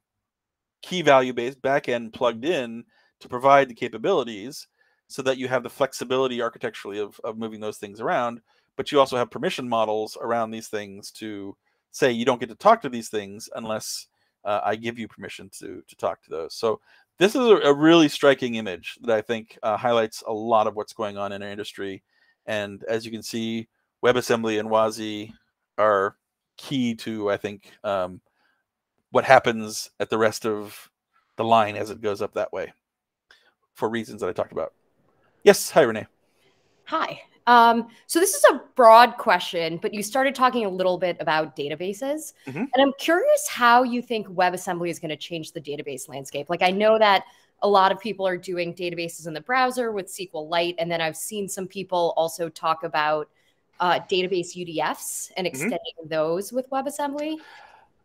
key-value based backend plugged in to provide the capabilities, so that you have the flexibility architecturally of, of moving those things around, but you also have permission models around these things to say you don't get to talk to these things unless uh, I give you permission to, to talk to those. So this is a, a really striking image that I think uh, highlights a lot of what's going on in our industry. And as you can see, WebAssembly and WASI are key to, I think, um, what happens at the rest of the line as it goes up that way, for reasons that I talked about. Yes. Hi, Renee. Hi. Um, so this is a broad question, but you started talking a little bit about databases. Mm-hmm. And I'm curious how you think WebAssembly is going to change the database landscape. Like, I know that a lot of people are doing databases in the browser with SQLite. And then I've seen some people also talk about uh, database U D Fs and extending mm-hmm. those with WebAssembly.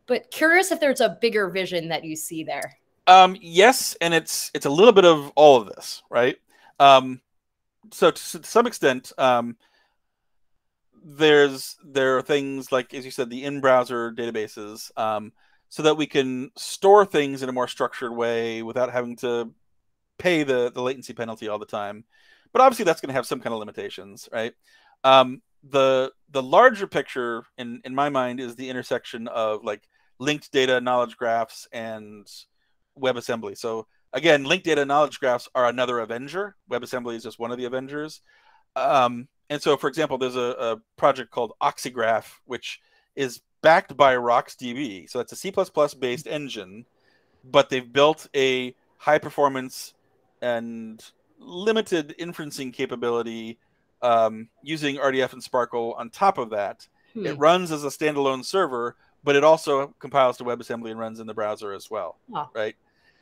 But curious if there's a bigger vision that you see there. Um, yes. And it's, it's a little bit of all of this, right? Um, So to some extent, um, there's there are things like, as you said, the in-browser databases, um, so that we can store things in a more structured way without having to pay the, the latency penalty all the time. But obviously, that's going to have some kind of limitations, right? Um, the the larger picture, in in my mind, is the intersection of like linked data, knowledge graphs, and WebAssembly. So again, linked data knowledge graphs are another Avenger. WebAssembly is just one of the Avengers. Um, and so, for example, there's a, a project called OxyGraph, which is backed by RocksDB. So that's a C plus plus-based engine, but they've built a high-performance and limited inferencing capability um, using R D F and Sparkle on top of that. Hmm. It runs as a standalone server, but it also compiles to WebAssembly and runs in the browser as well, oh. right?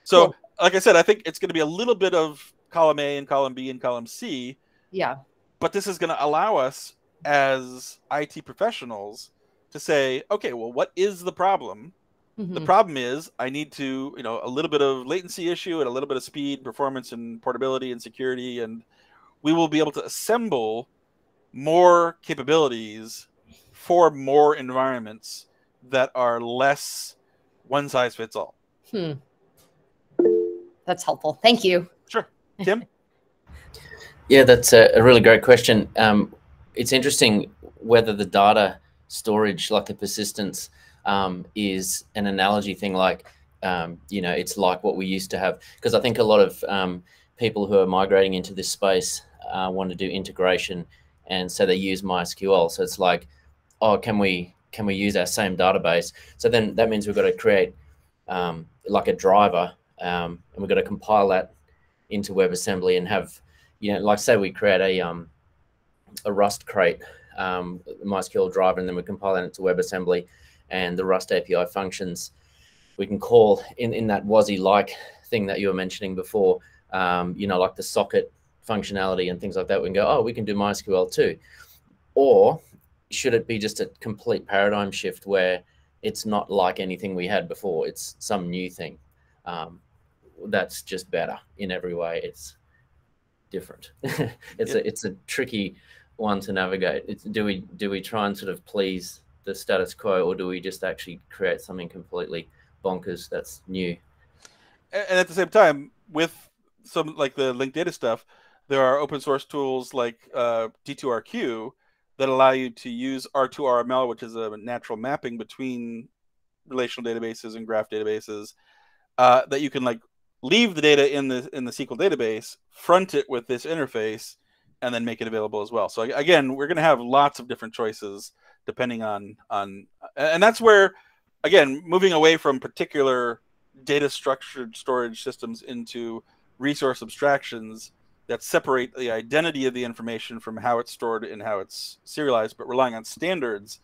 So, cool. Like I said, I think it's going to be a little bit of column A and column B and column C. Yeah. But this is going to allow us as I T professionals to say, okay, well, what is the problem? Mm-hmm. The problem is I need to, you know, a little bit of latency issue and a little bit of speed, performance, and portability and security. And we will be able to assemble more capabilities for more environments that are less one size fits all. Hmm. That's helpful. Thank you. Sure. Tim? Yeah, that's a, a really great question. Um, it's interesting whether the data storage, like the persistence, um, is an analogy thing, like, um, you know, it's like what we used to have. Because I think a lot of um, people who are migrating into this space uh, want to do integration, and so they use MySQL. So it's like, oh, can we, can we use our same database? So then that means we've got to create um, like a driver, Um, and we've got to compile that into WebAssembly and have, you know, like say we create a um, a Rust crate, um, MySQL driver, and then we compile that into WebAssembly, and the Rust A P I functions we can call in, in that WASI-like thing that you were mentioning before, um, you know, like the socket functionality and things like that. We can go, oh, we can do MySQL too. Or should it be just a complete paradigm shift where it's not like anything we had before, it's some new thing? Um, that's just better in every way. It's different. it's yeah. a, it's a tricky one to navigate. It's, do we do we try and sort of please the status quo, or do we just actually create something completely bonkers that's new? And, and at the same time, with some like the linked data stuff, there are open source tools like uh, D two R Q that allow you to use R two R M L, which is a natural mapping between relational databases and graph databases. Uh, that you can like leave the data in the in the S Q L database, front it with this interface, and then make it available as well. So again, we're going to have lots of different choices depending on on, and that's where again, moving away from particular data structured storage systems into resource abstractions that separate the identity of the information from how it's stored and how it's serialized, but relying on standards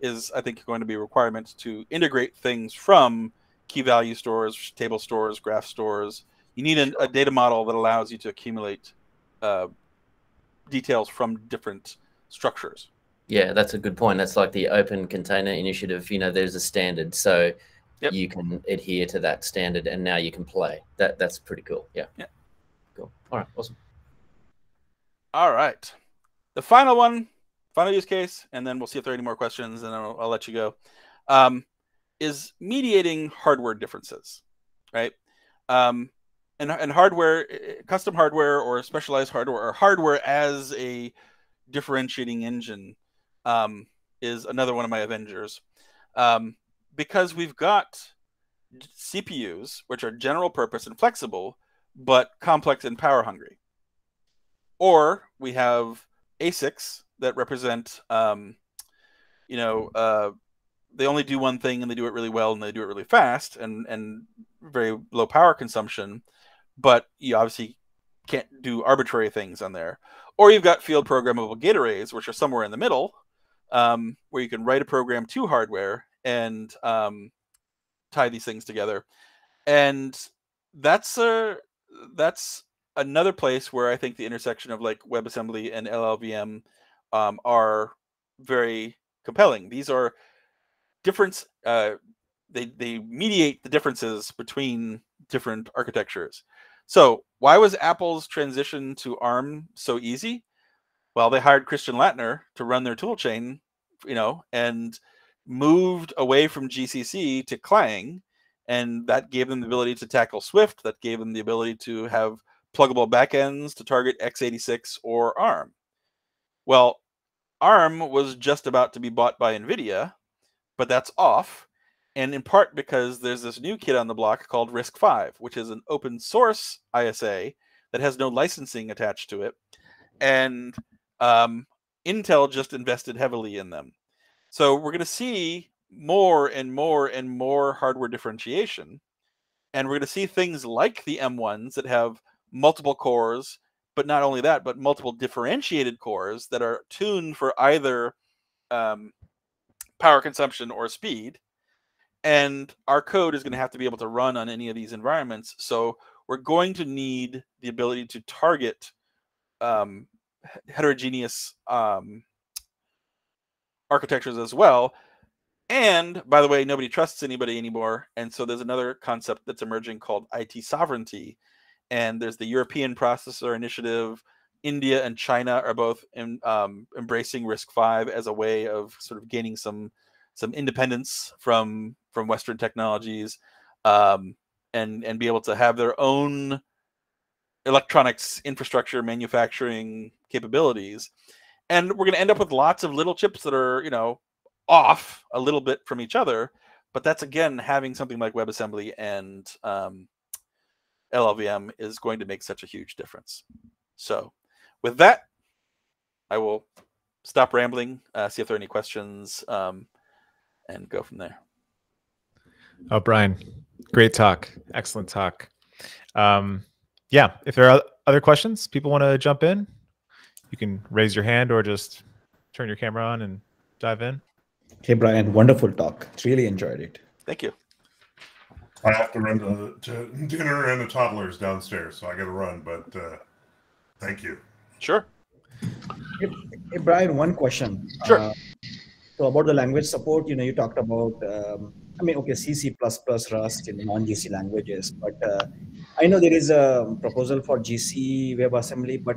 is, I think, going to be a requirement to integrate things from key value stores, table stores, graph stores. You need a, a data model that allows you to accumulate uh, details from different structures. Yeah, that's a good point. That's like the Open Container Initiative. You know, there's a standard, so yep. you can adhere to that standard, and now you can play. That that's pretty cool. Yeah. Yeah. Cool. All right. Awesome. All right. The final one, final use case, and then we'll see if there are any more questions, and I'll, I'll let you go. Um, is mediating hardware differences, right? Um, and and hardware, custom hardware, or specialized hardware, or hardware as a differentiating engine. Um, is another one of my Avengers, um, because we've got C P Us, which are general purpose and flexible, but complex and power hungry. Or we have A SICs that represent, um, you know, uh, they only do one thing and they do it really well and they do it really fast and, and very low power consumption, but you obviously can't do arbitrary things on there. Or you've got field programmable gate arrays, which are somewhere in the middle, Um, where you can write a program to hardware and um, tie these things together, and that's a that's another place where I think the intersection of like WebAssembly and L L V M um, are very compelling. These are difference; uh, they they mediate the differences between different architectures. So, why was Apple's transition to ARM so easy? Well, they hired Christian Lattner to run their tool chain, you know, and moved away from G C C to Clang. And that gave them the ability to tackle Swift. That gave them the ability to have pluggable backends to target x eighty-six or ARM. Well, ARM was just about to be bought by NVIDIA, but that's off. And in part because there's this new kid on the block called RISC-V, which is an open source I S A that has no licensing attached to it. And Um, Intel just invested heavily in them. So we're going to see more and more and more hardware differentiation. And we're going to see things like the M ones that have multiple cores, but not only that, but multiple differentiated cores that are tuned for either um, power consumption or speed. And our code is going to have to be able to run on any of these environments. So we're going to need the ability to target um, heterogeneous um, architectures as well. And by the way, nobody trusts anybody anymore. And so there's another concept that's emerging called I T sovereignty. And there's the European Processor Initiative. India and China are both in, um, embracing RISC-V as a way of sort of gaining some some independence from from Western technologies, um, and and be able to have their own electronics infrastructure manufacturing capabilities. And we're going to end up with lots of little chips that are, you know, off a little bit from each other. But that's, again, having something like WebAssembly and um, L L V M is going to make such a huge difference. So with that, I will stop rambling, uh, see if there are any questions, um, and go from there. Oh, Brian, great talk. Excellent talk. Um, yeah, if there are other questions, people want to jump in, you can raise your hand or just turn your camera on and dive in. Hey, Brian, wonderful talk. Really enjoyed it. Thank you. I have to run to, to dinner and the toddlers downstairs, so I got to run, but uh, thank you. Sure. Hey, hey, Brian, one question. Sure. Uh, so about the language support, you know, you talked about, um, I mean, okay, C, C++, Rust, and non-G C languages, but uh, I know there is a proposal for G C WebAssembly, but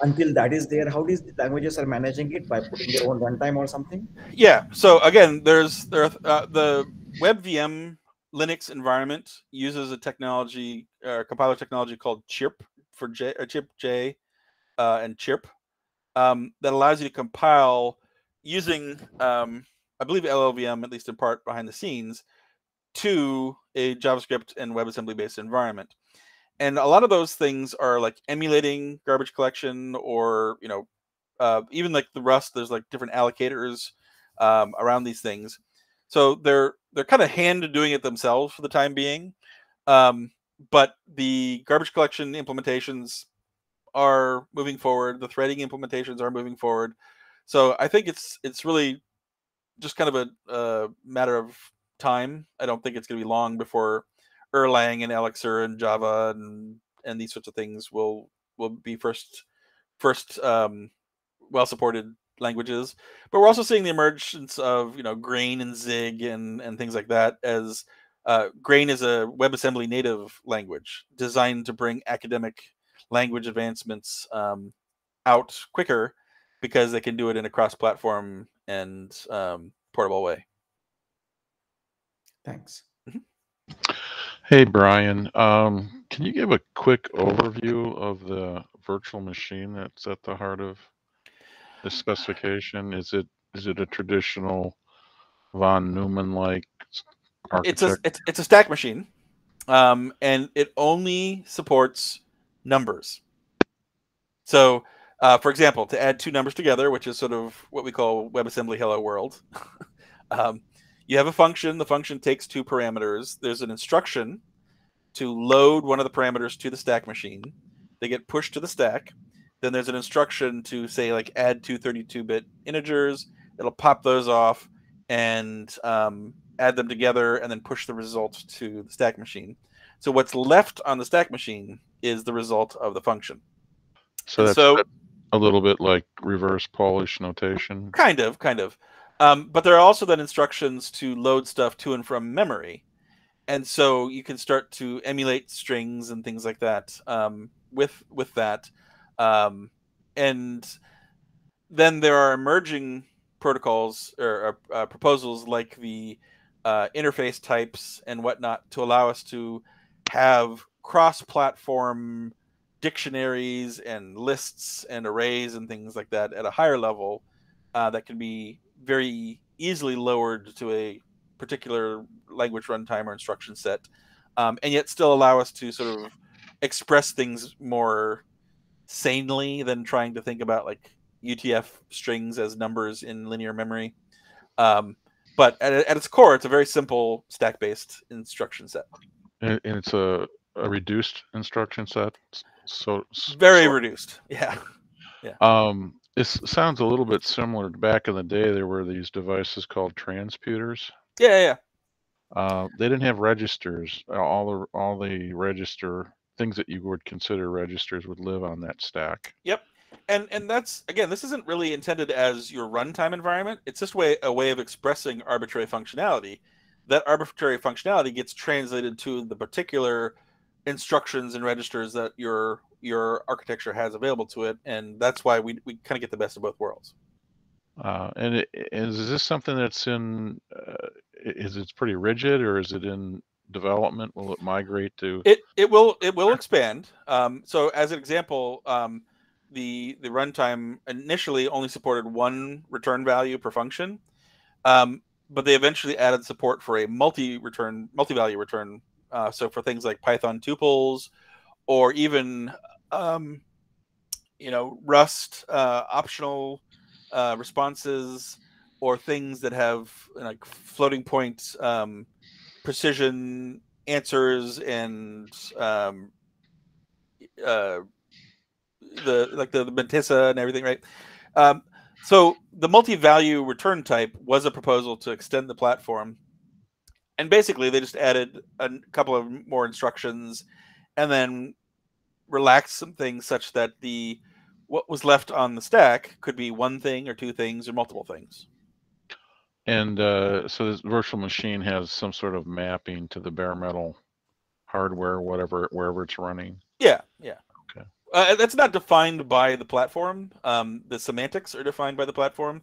until that is there, how these languages are managing it by putting their own runtime or something? Yeah. So again, there's there uh, the WebVM Linux environment uses a technology uh, compiler technology called Chirp for J, or Chirp J, uh, and Chirp um, that allows you to compile using um, I believe L L V M, at least in part behind the scenes, to a JavaScript and WebAssembly based environment. And a lot of those things are like emulating garbage collection, or, you know, uh, even like the Rust, there's like different allocators um, around these things. So they're they're kind of hand doing it themselves for the time being. Um, but the garbage collection implementations are moving forward. The threading implementations are moving forward. So I think it's it's really just kind of a, a matter of time. I don't think it's going to be long before Erlang and Elixir and Java and and these sorts of things will will be first first um, well supported languages. But we're also seeing the emergence of you know Grain and Zig and and things like that. As uh, Grain is a WebAssembly native language designed to bring academic language advancements um, out quicker, because they can do it in a cross-platform and um, portable way. Thanks. Mm-hmm. Hey, Brian, um, can you give a quick overview of the virtual machine that's at the heart of the specification? Is it is it a traditional von Neumann-like architecture? It's a, it's, it's a stack machine, um, and it only supports numbers. So, Uh, for example, to add two numbers together, which is sort of what we call WebAssembly Hello World, um, you have a function. The function takes two parameters. There's an instruction to load one of the parameters to the stack machine. They get pushed to the stack. Then there's an instruction to say, like, add two thirty-two bit integers. It'll pop those off and um, add them together and then push the result to the stack machine. So what's left on the stack machine is the result of the function. So that's... So, a little bit like reverse Polish notation. Kind of, kind of. Um, but there are also then instructions to load stuff to and from memory. And so you can start to emulate strings and things like that um, with, with that. Um, and then there are emerging protocols or uh, proposals like the uh, interface types and whatnot to allow us to have cross-platform dictionaries and lists and arrays and things like that at a higher level uh, that can be very easily lowered to a particular language runtime or instruction set, um, and yet still allow us to sort of express things more sanely than trying to think about like U T F strings as numbers in linear memory. Um, but at, at its core, it's a very simple stack-based instruction set. And it's a, a reduced instruction set. So very so, reduced, yeah. Yeah. Um, it sounds a little bit similar. Back in the day, there were these devices called transputers. Yeah, yeah. Uh, they didn't have registers. All the all the register things that you would consider registers would live on that stack. Yep, and and that's again, this isn't really intended as your runtime environment. It's just way a way of expressing arbitrary functionality. That arbitrary functionality gets translated to the particular instructions and registers that your your architecture has available to it, and that's why we, we kind of get the best of both worlds. Uh, and it, is this something that's in uh, is it's pretty rigid, or is it in development? Will it migrate to it? It will it will expand. Um, so as an example, um, the the runtime initially only supported one return value per function, um, but they eventually added support for a multi return multi value return. Uh, so for things like Python tuples, or even um, you know Rust uh, optional uh, responses, or things that have like floating point um, precision answers and um, uh, the like the, the Mantissa and everything, right? Um, so the multi-value return type was a proposal to extend the platform. And basically, they just added a couple of more instructions, and then relaxed some things such that the what was left on the stack could be one thing or two things or multiple things. And uh, so this virtual machine has some sort of mapping to the bare metal hardware, whatever wherever it's running. Yeah, yeah. Okay. Uh, that's not defined by the platform. Um, the semantics are defined by the platform.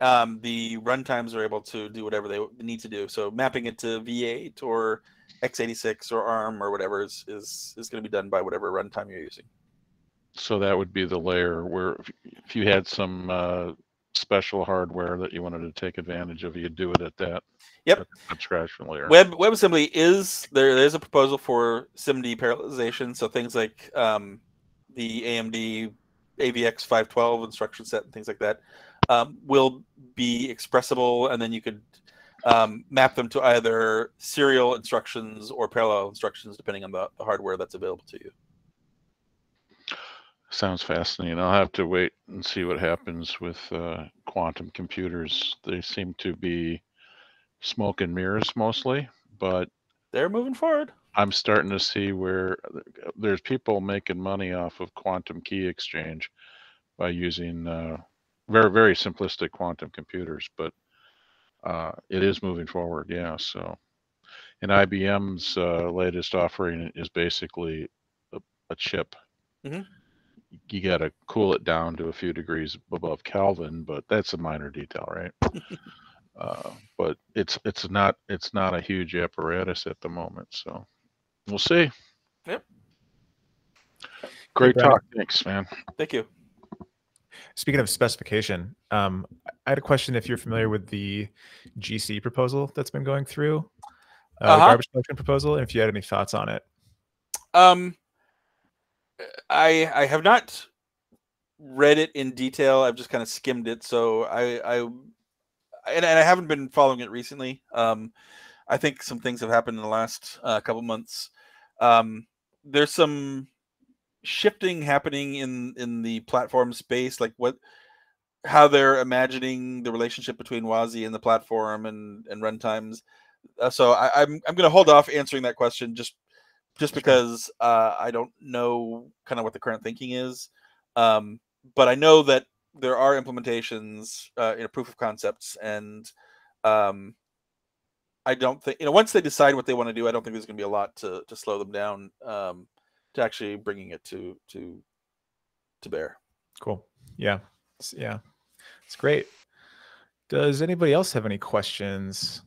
Um, the runtimes are able to do whatever they need to do. So mapping it to V eight or x eighty-six or ARM or whatever is is, is going to be done by whatever runtime you're using. So that would be the layer where if you had some uh, special hardware that you wanted to take advantage of, you'd do it at that yep. abstraction layer. Web WebAssembly is there. There's a proposal for SIMD parallelization. So things like um, the A M D A V X five twelve instruction set and things like that. Um, will be expressible, and then you could um, map them to either serial instructions or parallel instructions, depending on the, the hardware that's available to you. Sounds fascinating. I'll have to wait and see what happens with uh, quantum computers. They seem to be smoke and mirrors mostly, but they're moving forward. I'm starting to see where there's people making money off of quantum key exchange by using uh, very, very simplistic quantum computers, but uh, it is moving forward. Yeah. So, and I B M's uh, latest offering is basically a, a chip. Mm-hmm. You got to cool it down to a few degrees above Kelvin, but that's a minor detail, right? uh, but it's it's not it's not a huge apparatus at the moment, so we'll see. Yep. Great talk. Thanks, man. Thank you. Speaking of specification, um, I had a question. If you're familiar with the G C proposal that's been going through, uh, uh-huh. the garbage collection proposal, and if you had any thoughts on it. Um. I, I have not read it in detail. I've just kind of skimmed it. So I, I and, and I haven't been following it recently. Um, I think some things have happened in the last uh, couple months. Um, there's some shifting happening in, in the platform space, like what, how they're imagining the relationship between WASI and the platform and, and runtimes. Uh, so I, I'm, I'm going to hold off answering that question just Just because uh, I don't know kind of what the current thinking is. Um, but I know that there are implementations uh, in a proof of concepts. And um, I don't think, you know, once they decide what they want to do, I don't think there's going to be a lot to, to slow them down um, to actually bringing it to, to, to bear. Cool. Yeah. Yeah. It's great. Does anybody else have any questions?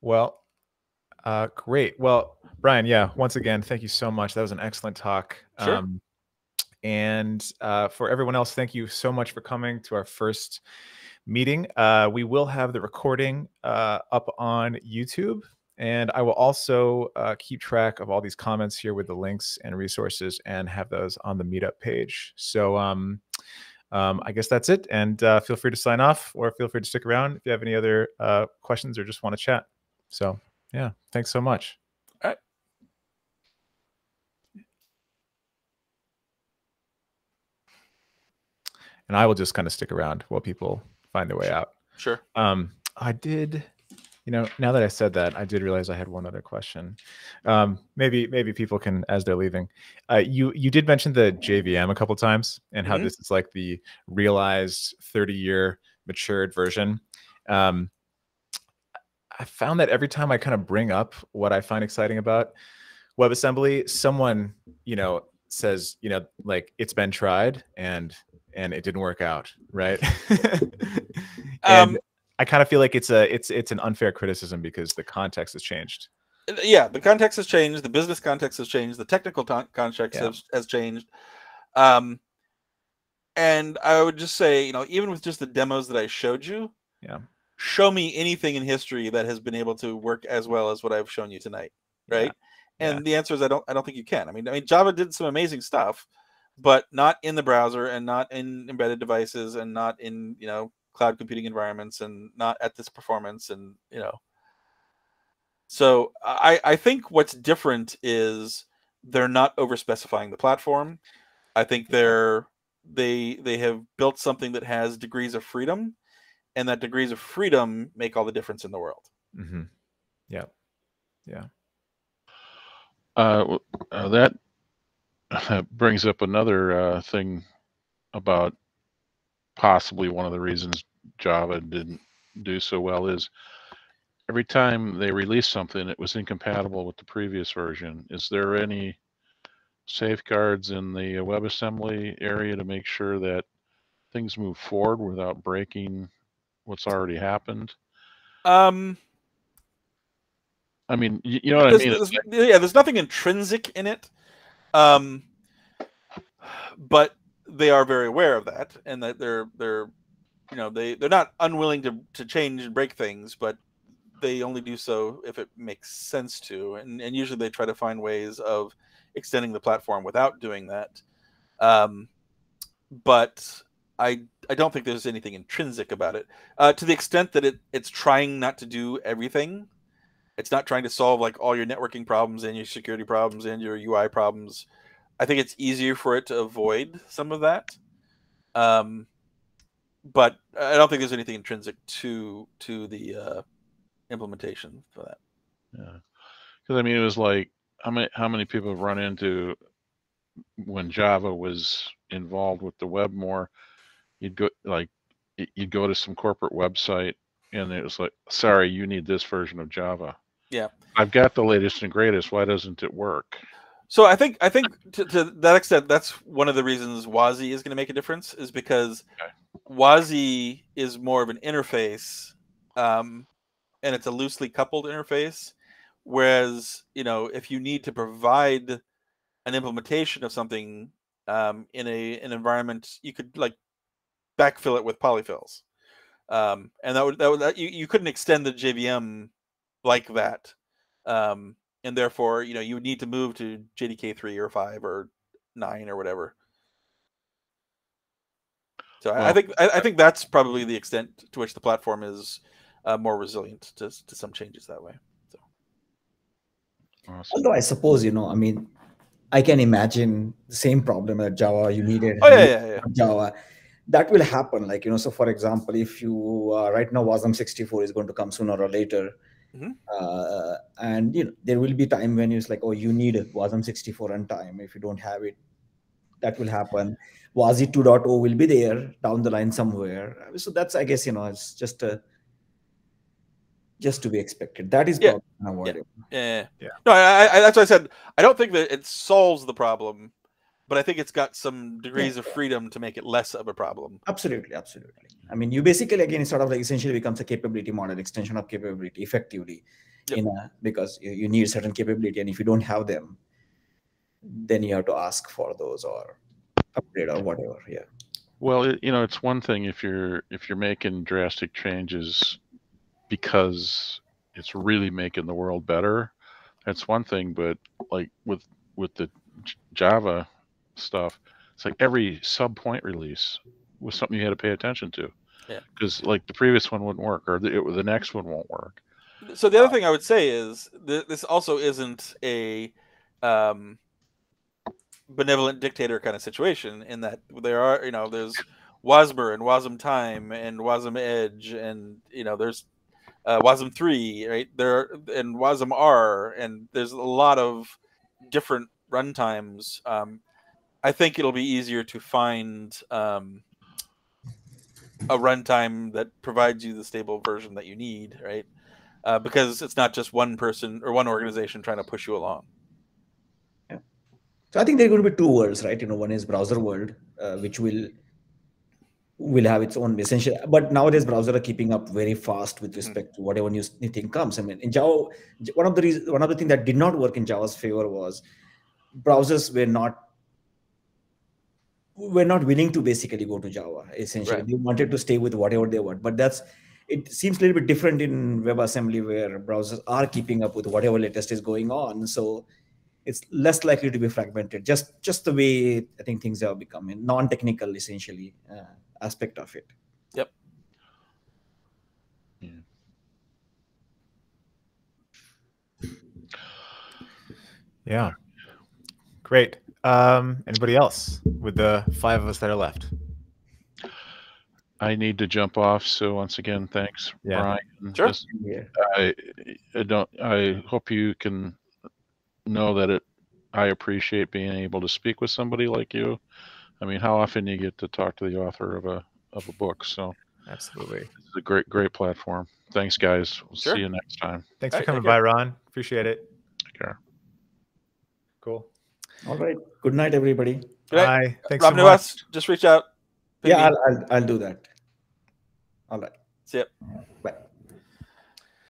Well, Uh, great. Well, Brian, yeah, once again, thank you so much. That was an excellent talk. Sure. Um, and uh, for everyone else, thank you so much for coming to our first meeting. Uh, we will have the recording uh, up on YouTube. And I will also uh, keep track of all these comments here with the links and resources and have those on the Meetup page. So um, um, I guess that's it. And uh, feel free to sign off or feel free to stick around if you have any other uh, questions or just want to chat. So. Yeah, thanks so much. All right. And I will just kind of stick around while people find their way out. Sure. Um, I did, you know, now that I said that, I did realize I had one other question. Um, maybe maybe people can, as they're leaving, uh, you, you did mention the J V M a couple of times and how mm-hmm. this is like the realized thirty year matured version. Um, I found that every time I kind of bring up what I find exciting about WebAssembly, someone, you know, says, you know, like it's been tried and and it didn't work out, right? and um, I kind of feel like it's a it's it's an unfair criticism because the context has changed. Yeah, the context has changed, the business context has changed, the technical context yeah. has, has changed. Um, and I would just say, you know, even with just the demos that I showed you, yeah. show me anything in history that has been able to work as well as what I've shown you tonight, right? Yeah. And yeah. the answer is I don't I don't think you can. I mean, I mean Java did some amazing stuff, but not in the browser and not in embedded devices and not in, you know, cloud computing environments and not at this performance and, you know. So I I think what's different is they're not over-specifying the platform. I think they're they they have built something that has degrees of freedom. And that degrees of freedom make all the difference in the world. Mm-hmm. Yeah, yeah. Uh, uh, that uh, brings up another uh, thing about possibly one of the reasons Java didn't do so well is every time they released something, it was incompatible with the previous version. Is there any safeguards in the WebAssembly area to make sure that things move forward without breaking what's already happened? Um, I mean, you, you know what I mean? There's, yeah, there's nothing intrinsic in it. Um, but they are very aware of that and that they're, they're you know, they, they're not unwilling to, to change and break things, but they only do so if it makes sense to. And, and usually they try to find ways of extending the platform without doing that. Um, but I I don't think there's anything intrinsic about it. Uh, to the extent that it it's trying not to do everything, it's not trying to solve like all your networking problems and your security problems and your U I problems. I think it's easier for it to avoid some of that. Um, but I don't think there's anything intrinsic to to the uh, implementation for that. Yeah, because I mean, it was like how many how many people have run into when Java was involved with the web more. You'd go like you'd go to some corporate website and it was like, sorry, you need this version of Java. Yeah, I've got the latest and greatest. Why doesn't it work? So I think I think to, to that extent, that's one of the reasons WASI is going to make a difference, is because okay. WASI is more of an interface, um, and it's a loosely coupled interface. Whereas, you know, if you need to provide an implementation of something um, in a an environment, you could like backfill it with polyfills, um, and that would that would that, you you couldn't extend the J V M like that. Um, And therefore, you know, you would need to move to J D K three or five or nine or whatever. So well, I think I, I think that's probably the extent to which the platform is uh, more resilient to to some changes that way. So. Awesome. Although I suppose, you know, I mean, I can imagine the same problem at Java. You needed oh, yeah, yeah, yeah. Java. That will happen. Like, you know, so for example, if you uh, right now WASM sixty-four is going to come sooner or later. Mm-hmm. uh, and you know there will be time when it's like, oh, you need a WASM sixty-four runtime. If you don't have it, that will happen. WASI two point oh will be there down the line somewhere. So that's, I guess, you know, it's just a, just to be expected. That is yeah. yeah. yeah, yeah. No, I, I, that's what I said. I don't think that it solves the problem, but I think it's got some degrees yeah. of freedom to make it less of a problem. Absolutely, absolutely. I mean, you basically, again, it sort of like essentially becomes a capability model, extension of capability, effectively, yep. in a, because you, you need certain capability, and if you don't have them, then you have to ask for those or upgrade or whatever. Yeah. Well, it, you know, it's one thing if you're if you're making drastic changes because it's really making the world better. That's one thing, but like with with the Java stuff, it's like every sub point release was something you had to pay attention to, yeah, because like the previous one wouldn't work, or the, it, the next one won't work. So the other uh, thing I would say is th this also isn't a um benevolent dictator kind of situation, in that there are, you know, there's WASMer and WASM Time and WASM Edge, and you know, there's uh WASM three, right, there, and WASM R, and there's a lot of different runtimes. um I think it'll be easier to find um, a runtime that provides you the stable version that you need, right? Uh, because it's not just one person or one organization trying to push you along. Yeah. So I think there are going to be two worlds, right? You know, one is browser world, uh, which will will have its own essential. But nowadays, browsers are keeping up very fast with respect mm-hmm. to whatever new thing comes. I mean, in Java, one of the reason, one of the things that did not work in Java's favor was browsers were not We're not willing to basically go to Java, essentially. Right. They wanted to stay with whatever they want. But that's, it seems a little bit different in WebAssembly, where browsers are keeping up with whatever latest is going on. So it's less likely to be fragmented, just just the way I think things have become, a non-technical, essentially, uh, aspect of it. Yep. Yeah. Yeah. Great. Um, anybody else with the five of us that are left? I need to jump off. So once again, thanks, yeah. Brian. Sure. Just, yeah. I, I don't. I hope you can know that it. I appreciate being able to speak with somebody like you. I mean, how often you get to talk to the author of a of a book? So absolutely, this is a great great platform. Thanks, guys. We'll sure. see you next time. Thanks All for right, coming by, Ron. Appreciate it. Take care. Cool. All right. Good night, everybody. Good night. Bye. Thanks Rob so much. Us, just reach out. Yeah, I'll, I'll, I'll do that. All right. See ya. Bye.